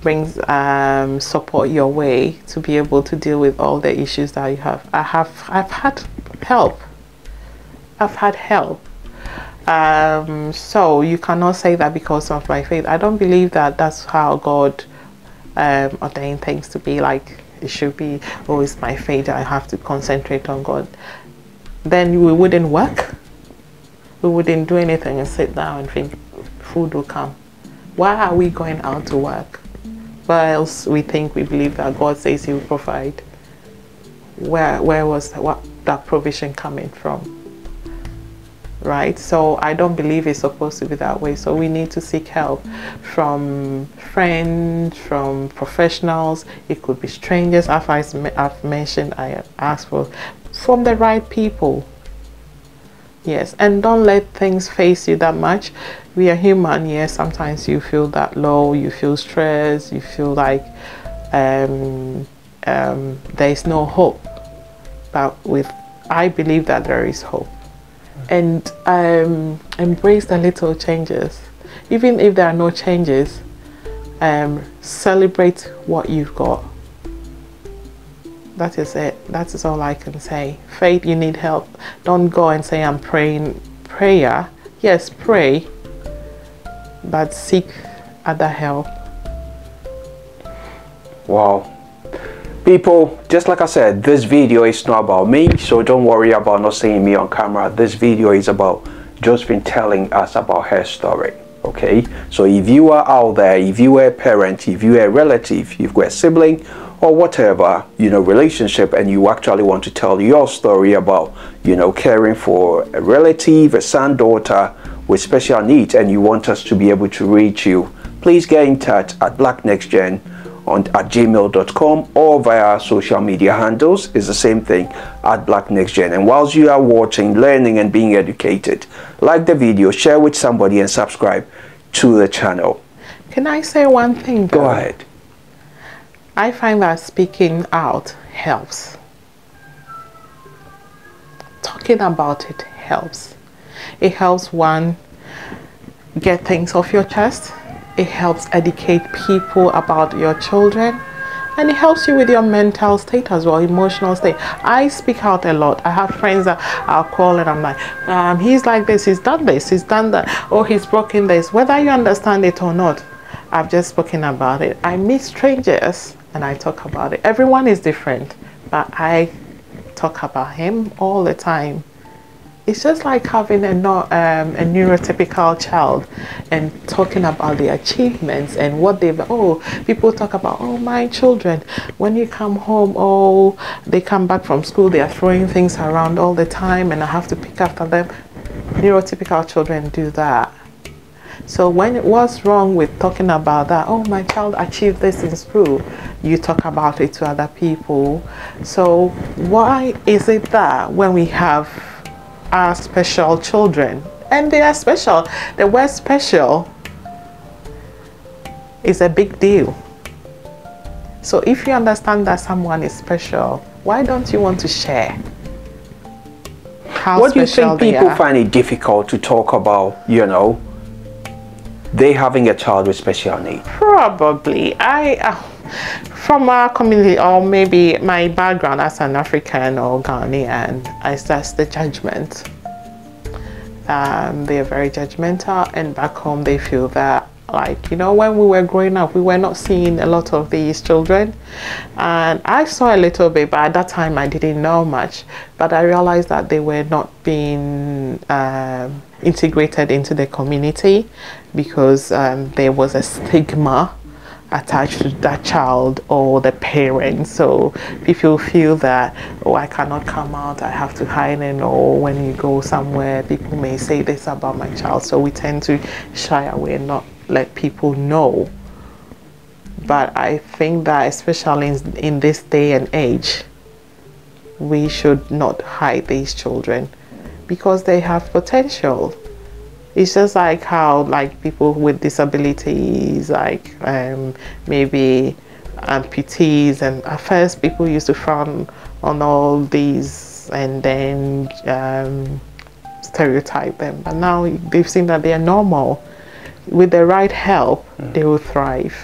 brings um, support your way to be able to deal with all the issues that you have. I have, I've had help. I've had help. Um, so you cannot say that because of my faith. I don't believe that that's how God Um, ordain things to be. Like it should be, oh, it's my fate, I have to concentrate on God. Then we wouldn't work, we wouldn't do anything and sit down and think food will come. Why are we going out to work? Where else we think we believe that God says he will provide? Where where was what, that provision coming from? right? So I don't believe it's supposed to be that way. So we need to seek help from friends, from professionals. It could be strangers. As I've mentioned, I ask for from the right people. Yes, and don't let things face you that much. We are human. Yes, sometimes you feel that low, you feel stressed, you feel like um, um, there is no hope. But with, I believe that there is hope. And um, embrace the little changes. Even if there are no changes, um, celebrate what you've got. That is it. That is all I can say. Faith, you need help. Don't go and say, I'm praying. Prayer, yes, pray, but seek other help. Wow. People, just like I said, this video is not about me, so don't worry about not seeing me on camera. This video is about Josephine telling us about her story. Okay, so if you are out there, if you are a parent, if you are a relative, you've got a sibling or whatever, you know, relationship, and you actually want to tell your story about, you know, caring for a relative, a son, daughter with special needs, and you want us to be able to reach you, please get in touch at black next gen on at gmail dot com or via our social media handles. It's the same thing, at Black Next Gen. And whilst you are watching, learning and being educated, like the video, share with somebody and subscribe to the channel. Can I say one thing though? Go ahead. I find that speaking out helps. Talking about it helps. It helps one get things off your chest. It helps educate people about your children, and it helps you with your mental state as well, emotional state. I speak out a lot. I have friends that I'll call and I'm like, um, he's like this, he's done this, he's done that, or he's broken this. Whether you understand it or not, I've just spoken about it. I meet strangers and I talk about it. Everyone is different, but I talk about him all the time. It's just like having a, not, um, a neurotypical child and talking about the achievements and what they've, oh, people talk about, oh, my children, when you come home, oh, they come back from school, they are throwing things around all the time and I have to pick after them. Neurotypical children do that. So when, what's wrong with talking about that? Oh, my child achieved this in school. You talk about it to other people. So why is it that when we have our special children, and they are special, the word special is a big deal. So if you understand that someone is special, why don't you want to share how what special do you think people are? Find it difficult to talk about, you know, they having a child with special needs? Probably. I uh, from our community, or maybe my background as an African or Ghanaian, is just the judgment. Um, they are very judgmental, and back home they feel that, like, you know, when we were growing up, we were not seeing a lot of these children, and I saw a little bit, but at that time I didn't know much. But I realized that they were not being um, integrated into the community because um, there was a stigma attached to that child or the parent. So people feel that, oh, I cannot come out, I have to hide, and or when you go somewhere people may say this about my child. So we tend to shy away and not let people know. But I think that especially in, in this day and age, we should not hide these children because they have potential. It's just like how, like, people with disabilities, like um, maybe amputees, and at first people used to frown on all these and then um, stereotype them. But now they've seen that they are normal. With the right help, mm. they will thrive.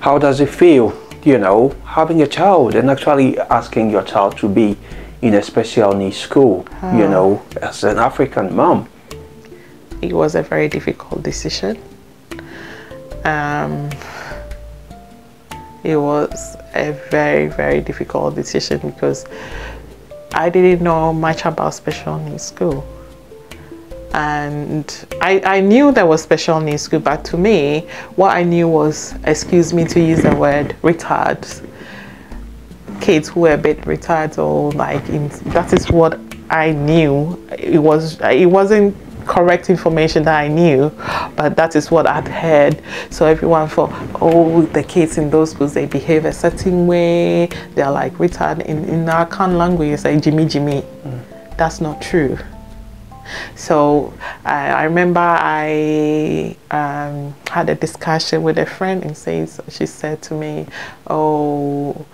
How does it feel, you know, having a child and actually asking your child to be in a special needs school, uh, you know, as an African mom? It was a very difficult decision. Um, it was a very, very difficult decision because I didn't know much about special needs school. And I, I knew there was special needs school, but to me, what I knew was, excuse me to use the word, retard. Kids who were a bit retarded, or like, in, that is what I knew. It was it wasn't correct information that I knew, but that is what I'd heard. So everyone thought, oh, the kids in those schools, they behave a certain way, they're like retarded. In, in our Kan language, it's like Jimmy Jimmy. Mm. That's not true. So I, I remember I um, had a discussion with a friend, and says she said to me, oh,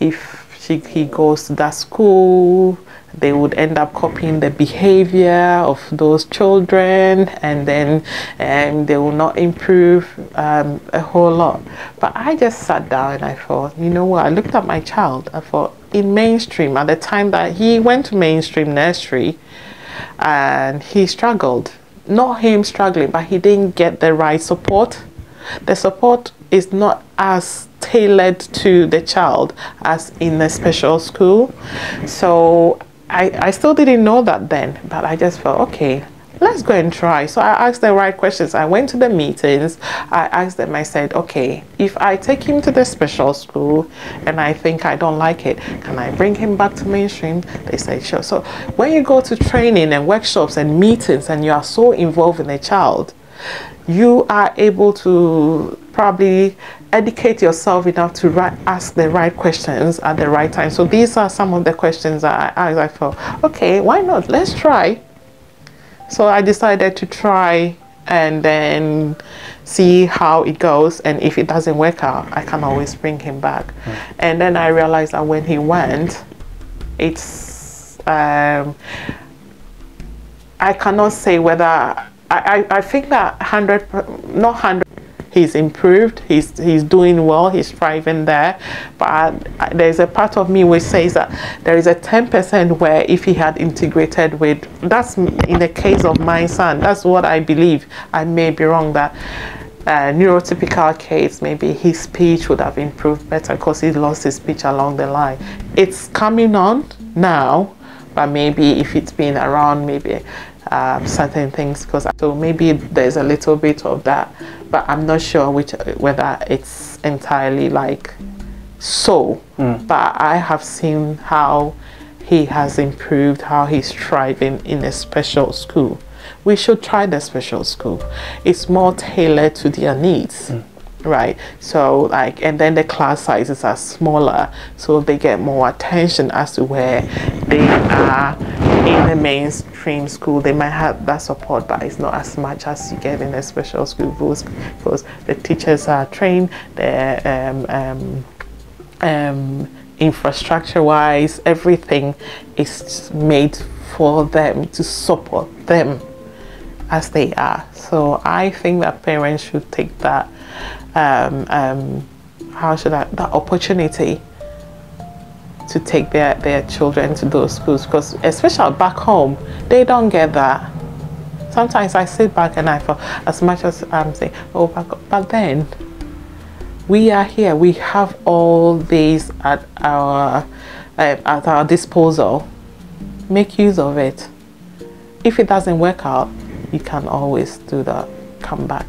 if she, he goes to that school, they would end up copying the behavior of those children, and then um, they will not improve um, a whole lot. But I just sat down and I thought, you know what, I looked at my child, I thought, in mainstream, at the time that he went to mainstream nursery, and he struggled. Not him struggling, but he didn't get the right support. The support is not as tailored to the child as in a special school. So I, I still didn't know that then, but I just felt, okay, let's go and try. So I asked the right questions. I went to the meetings. I asked them, I said, okay, if I take him to the special school and I think I don't like it, can I bring him back to mainstream? They said, sure. So when you go to training and workshops and meetings and you are so involved in the child, you are able to probably educate yourself enough to right, ask the right questions at the right time. So these are some of the questions that I asked. I thought, okay, why not? Let's try. So I decided to try and then see how it goes, and if it doesn't work out, I can always bring him back. Mm. And then I realized that when he went, it's um, I cannot say whether I, I, I think that hundred not hundred he's improved, he's he's doing well, he's thriving there, but I, I, there's a part of me which says that there is a ten percent where if he had integrated with, that's in the case of my son, that's what I believe. I may be wrong, that uh, neurotypical case, maybe his speech would have improved better because he lost his speech along the line. It's coming on now, but maybe if it's been around, maybe Um, certain things, because so maybe there's a little bit of that, but I'm not sure which whether it's entirely like so. Mm. But I have seen how he has improved, how he's thriving in a special school. We should try the special school. It's more tailored to their needs. Mm. Right, so like, and then the class sizes are smaller, so they get more attention as to where they are in the mainstream school. They might have that support, but it's not as much as you get in a special school, because the teachers are trained, they're um, um, um, infrastructure-wise, everything is made for them to support them as they are. So I think that parents should take that um, um, how should I that opportunity to take their their children to those schools, because especially back home, they don't get that. Sometimes I sit back and I feel, as much as I'm saying, oh, but, but then we are here, we have all these at our uh, at our disposal, make use of it. If it doesn't work out, you can always do that, come back.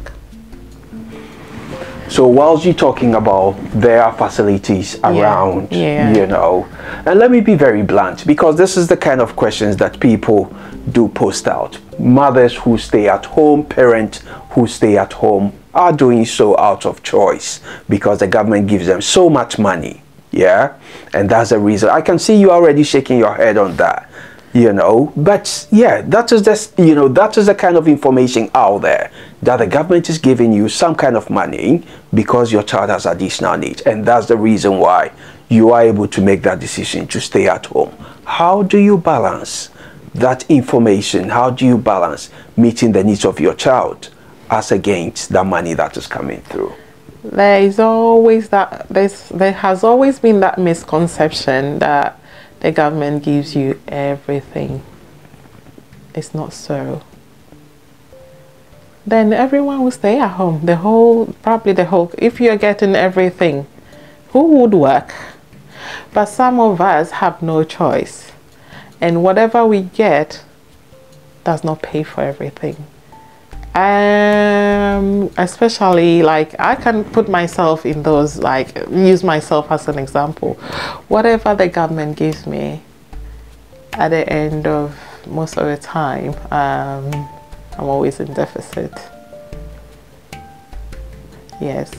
So whilst you're talking about there are facilities around, yeah. Yeah. You know, and let me be very blunt, because this is the kind of questions that people do post out. Mothers who stay at home, parents who stay at home are doing so out of choice because the government gives them so much money. Yeah. And that's the reason. I can see you already shaking your head on that. You know, but yeah, that is just, you know, that is the kind of information out there, that the government is giving you some kind of money because your child has additional needs, and that's the reason why you are able to make that decision to stay at home. How do you balance that information? How do you balance meeting the needs of your child as against the money that is coming through? There is always that, there's, there has always been that misconception that the government gives you everything. It's not so. Then everyone will stay at home. The whole, probably the whole, if you're getting everything, who would work? But some of us have no choice. And whatever we get does not pay for everything. Um, especially like, I can put myself in those, like use myself as an example. Whatever the government gives me, at the end of most of the time, um, I'm always in deficit. Yes.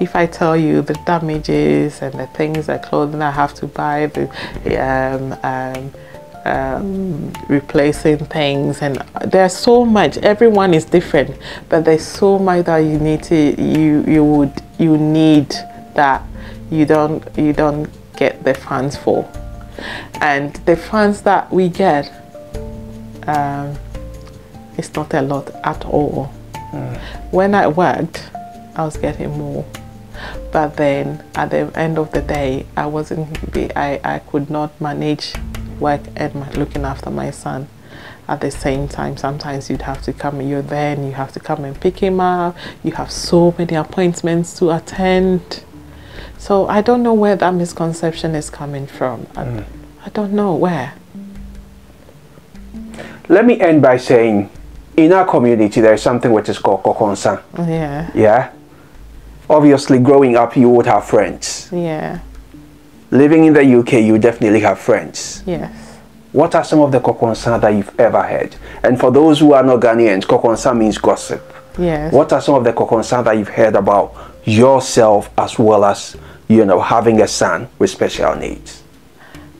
If I tell you the damages and the things, the clothing I have to buy, the um, um, um, replacing things, and there's so much. Everyone is different, but there's so much that you need to you you would you need that you don't you don't get the funds for, and the funds that we get, um, it's not a lot at all. Mm. When I worked, I was getting more. But then at the end of the day, I wasn't, be, I, I could not manage work and my, looking after my son at the same time. Sometimes you'd have to come, you're there and you have to come and pick him up. You have so many appointments to attend. So I don't know where that misconception is coming from. Mm. I, I don't know where. Let me end by saying, in our community, there is something which is called Kokonsa. Yeah. Yeah. Obviously, growing up, you would have friends. Yeah. Living in the U K, you definitely have friends. Yes. What are some of the Kokonsa that you've ever heard? And for those who are not Ghanaians, Kokonsa means gossip. Yes. What are some of the Kokonsa that you've heard about yourself, as well as, you know, having a son with special needs?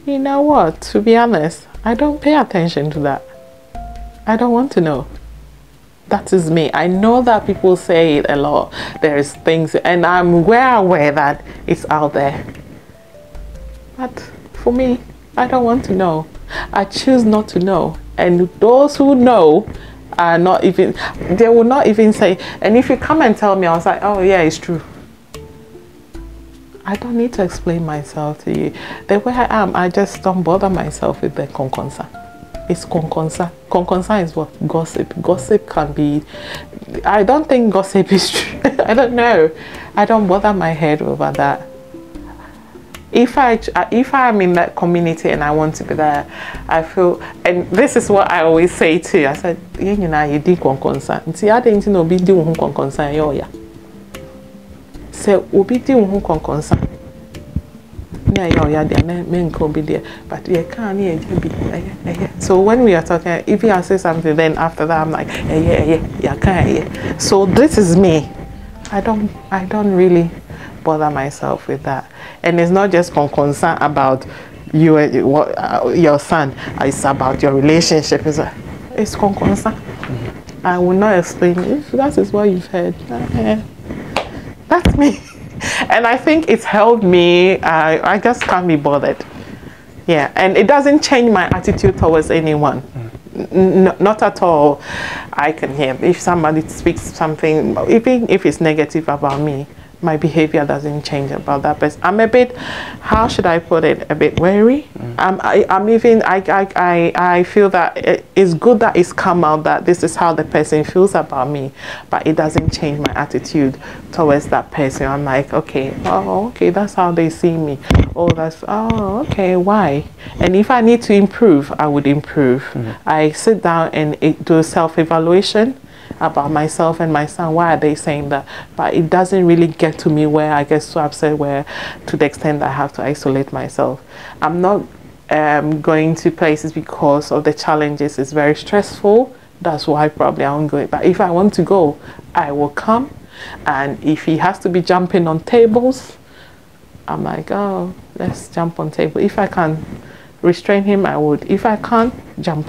You know what? To be honest, I don't pay attention to that. I don't want to know. That is me. I know that people say it a lot. There is things, and I'm well aware that it's out there. But for me, I don't want to know. I choose not to know. And those who know are not even, they will not even say, and if you come and tell me, I was like, oh yeah, it's true. I don't need to explain myself to you. The way I am, I just don't bother myself with the Kokonsa. It's Kokonsa. Kokonsa is what? Gossip. Gossip can be... I don't think gossip is true. I don't know. I don't bother my head over that. If I if I'm in that community and I want to be there, I feel... And this is what I always say too. I said, you know, you do Kokonsa. See, I didn't know you do Kokonsa. You know, so, you do Kokonsa. So when we are talking, if you say something, then after that I'm like, yeah, yeah, yeah, yeah. So this is me. I don't, I don't really bother myself with that. And it's not just concern about you, your son. It's about your relationship. It's, it's concern. I will not explain it. That is what you've heard. That's me. And I think it's helped me. I, I just can't be bothered. Yeah, and it doesn't change my attitude towards anyone. N not at all. I can hear if somebody speaks something, even if it's negative about me, my behavior doesn't change about that. But I'm a bit, how should I put it, a bit wary. Mm. I'm, I, I'm even, I, I, I, I feel that it's good that it's come out that this is how the person feels about me, but it doesn't change my attitude towards that person. I'm like, okay, oh, okay, that's how they see me. Oh, that's, oh, okay, why? And if I need to improve, I would improve. Mm. I sit down and do self-evaluation about myself and my son. Why are they saying that? But it doesn't really get to me where I get so upset, where to the extent that I have to isolate myself. I'm not um, going to places because of the challenges. It's very stressful. That's why probably I won't go. But if I want to go, I will come. And if he has to be jumping on tables, I'm like, oh, let's jump on table. If I can restrain him, I would. If I can't, jump.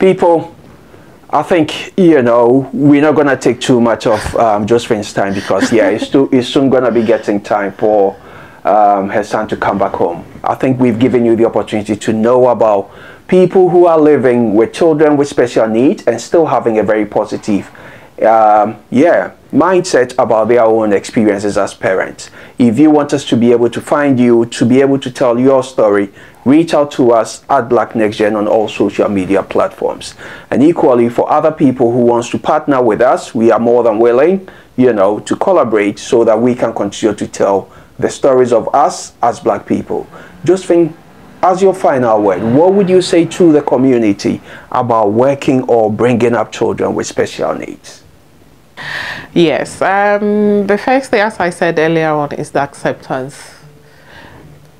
People, I think, you know, we're not going to take too much of um, Josephine's time because, yeah, it's, too, it's soon going to be getting time for um, her son to come back home. I think we've given you the opportunity to know about people who are living with children with special needs and still having a very positive, um, yeah, mindset about their own experiences as parents. If you want us to be able to find you, to be able to tell your story, reach out to us at Black Next Gen on all social media platforms. And equally, for other people who wants to partner with us, we are more than willing, you know, to collaborate so that we can continue to tell the stories of us as Black people. Josephine, as your final word, what would you say to the community about working or bringing up children with special needs? Yes, um, the first thing, as I said earlier on, is the acceptance.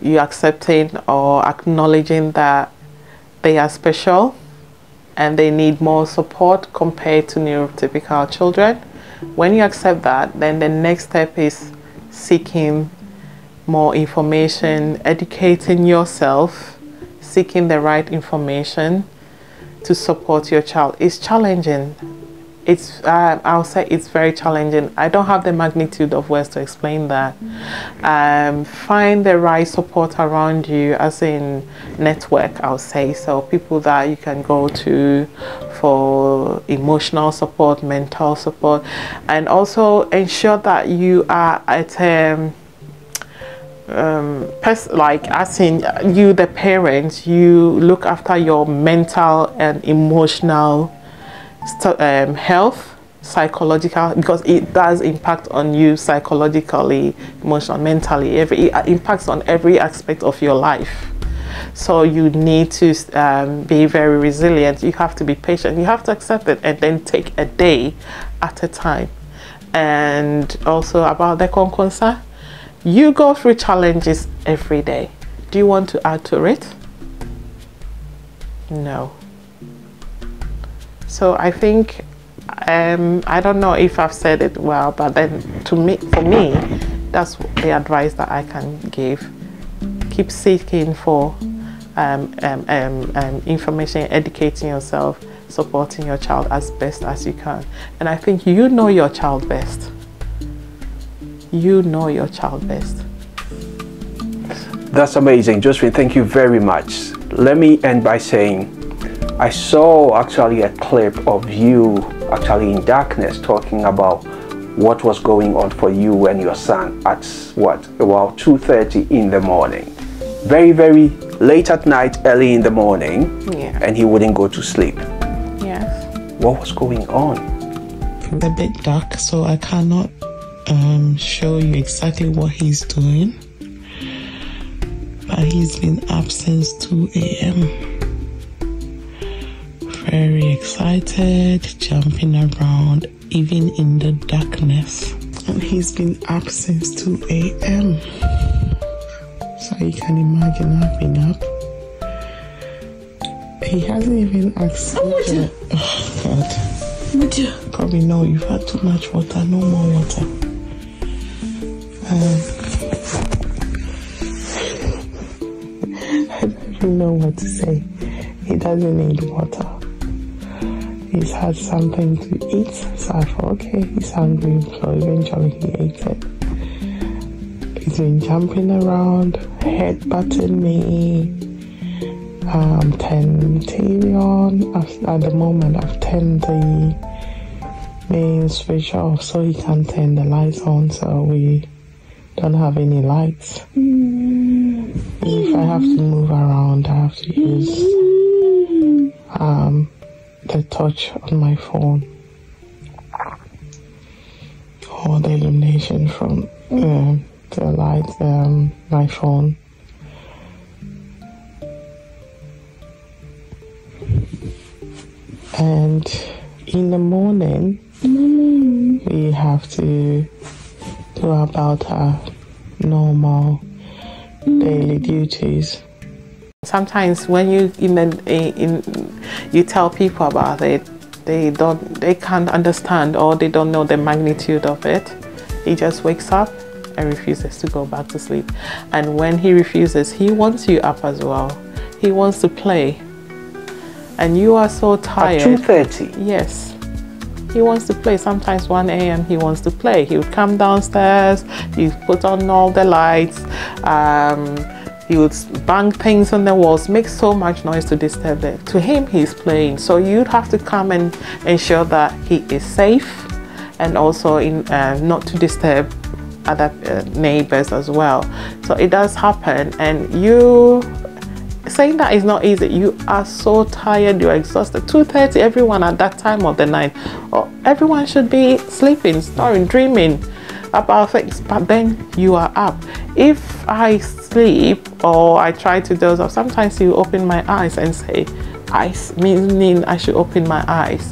you accepting or acknowledging that they are special and they need more support compared to neurotypical children. When you accept that, then the next step is seeking more information, educating yourself, seeking the right information to support your child. It's challenging. It's, uh, I'll say it's very challenging. I don't have the magnitude of words to explain that. Um, find the right support around you, as in network, I'll say. So people that you can go to for emotional support, mental support, and also ensure that you are at um, um pers like as in you, the parents, you look after your mental and emotional Um, health, psychological, because it does impact on you psychologically, emotionally, mentally. Every, it impacts on every aspect of your life. So you need to um, be very resilient. You have to be patient. You have to accept it and then take a day at a time. And also about the Kokonsa, you go through challenges every day. Do you want to add to it? No. So I think, um, I don't know if I've said it well, but then to me, for me, that's the advice that I can give. Keep seeking for um, um, um, um, information, educating yourself, supporting your child as best as you can. And I think you know your child best. You know your child best. That's amazing. Josephine, thank you very much. Let me end by saying, I saw actually a clip of you actually in darkness talking about what was going on for you and your son at what, about two thirty in the morning. Very, very late at night, early in the morning, yeah. And he wouldn't go to sleep. Yes. What was going on? It's a bit dark, so I cannot um, show you exactly what he's doing. But he's been up since two A M Very excited, jumping around, even in the darkness. And he's been up since two A M So you can imagine I've been up. He hasn't even asked. Oh, would you? Oh, God. Would you? God, we know you've had too much water, no more water. Um, I don't even know what to say. He doesn't need water. He's had something to eat, so I thought, okay, he's hungry, so eventually he ate it. He's been jumping around, headbutting me, um, turned T V on. At the moment, I've turned the main switch off so he can turn the lights on, so we don't have any lights. If I have to move around, I have to use... Um, the touch on my phone or the illumination from uh, the light, um, my phone. And in the morning, mm. we have to do about our normal mm. daily duties. Sometimes when you in, in, in you tell people about it, they don't they can't understand, or they don't know the magnitude of it. He just wakes up and refuses to go back to sleep. And when he refuses, he wants you up as well. He wants to play, and you are so tired. At two thirty. Yes. He wants to play. Sometimes one A M he wants to play. He would come downstairs. He put on all the lights. Um, He would bang things on the walls, make so much noise to disturb them. To him, he's playing. So you'd have to come and ensure that he is safe, and also in, uh, not to disturb other uh, neighbors as well. So it does happen. And you saying that is not easy. You are so tired, you're exhausted. two thirty, everyone at that time of the night, or everyone should be sleeping, snoring, dreaming about things, but then you are up. If I sleep or I try to doze off, sometimes you open my eyes and say, I mean I should open my eyes.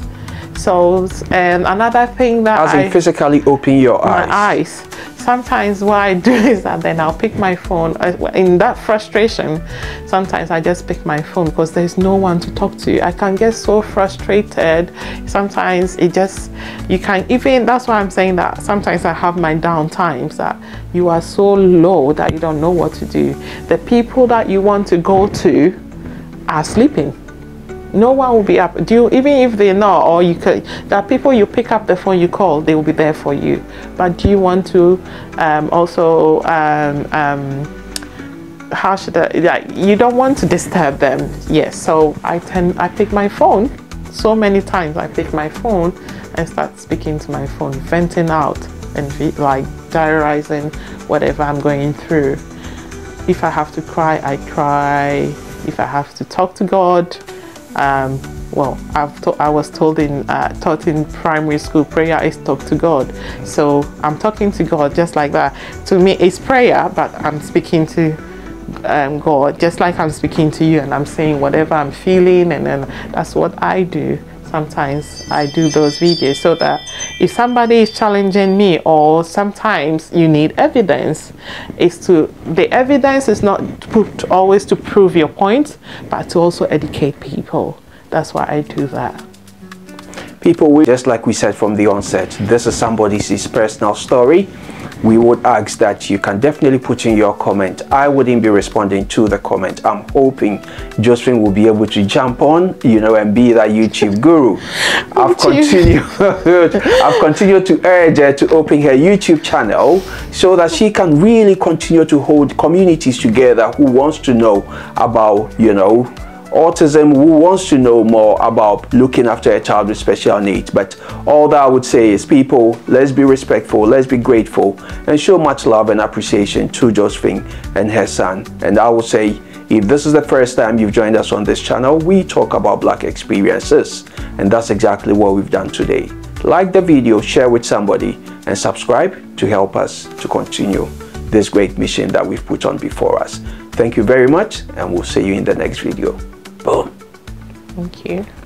So, and another thing that As in I, physically open your eyes. My eyes. Sometimes what I do is that then I'll pick my phone. In that frustration, sometimes I just pick my phone because there's no one to talk to. I can get so frustrated. Sometimes it just, you can even, that's why I'm saying that sometimes I have my down times that you are so low that you don't know what to do. The people that you want to go to are sleeping. No one will be up. Do you, even if they're not, or you could, there are people you pick up the phone, you call, they will be there for you. But do you want to um, also, um, um, how should I, like, you don't want to disturb them. Yes, so I tend, I pick my phone. So many times I pick my phone and start speaking to my phone, venting out and like diarizing whatever I'm going through. If I have to cry, I cry. If I have to talk to God, Um, well, I've to I was told in uh, taught in primary school, prayer is talk to God. So I'm talking to God just like that. To me, it's prayer, but I'm speaking to um, God just like I'm speaking to you, and I'm saying whatever I'm feeling, and then that's what I do. Sometimes I do those videos so that if somebody is challenging me, or sometimes you need evidence, it's to the evidence is not to always to prove your point, but to also educate people. That's why I do that. People, we, just like we said from the onset, this is somebody's personal story. We would ask that you can definitely put in your comment. I wouldn't be responding to the comment. I'm hoping Josephine will be able to jump on, you know, and be that YouTube guru. I've continued, I've continued to urge her to open her YouTube channel so that she can really continue to hold communities together who wants to know about, you know, autism, who wants to know more about looking after a child with special needs. But all that I would say is, people, let's be respectful, let's be grateful, and show much love and appreciation to Josephine and her son. And I would say, if this is the first time you've joined us on this channel, we talk about Black experiences, and that's exactly what we've done today. Like the video, share with somebody, and subscribe to help us to continue this great mission that we've put on before us. Thank you very much, and we'll see you in the next video. Boom. Thank you.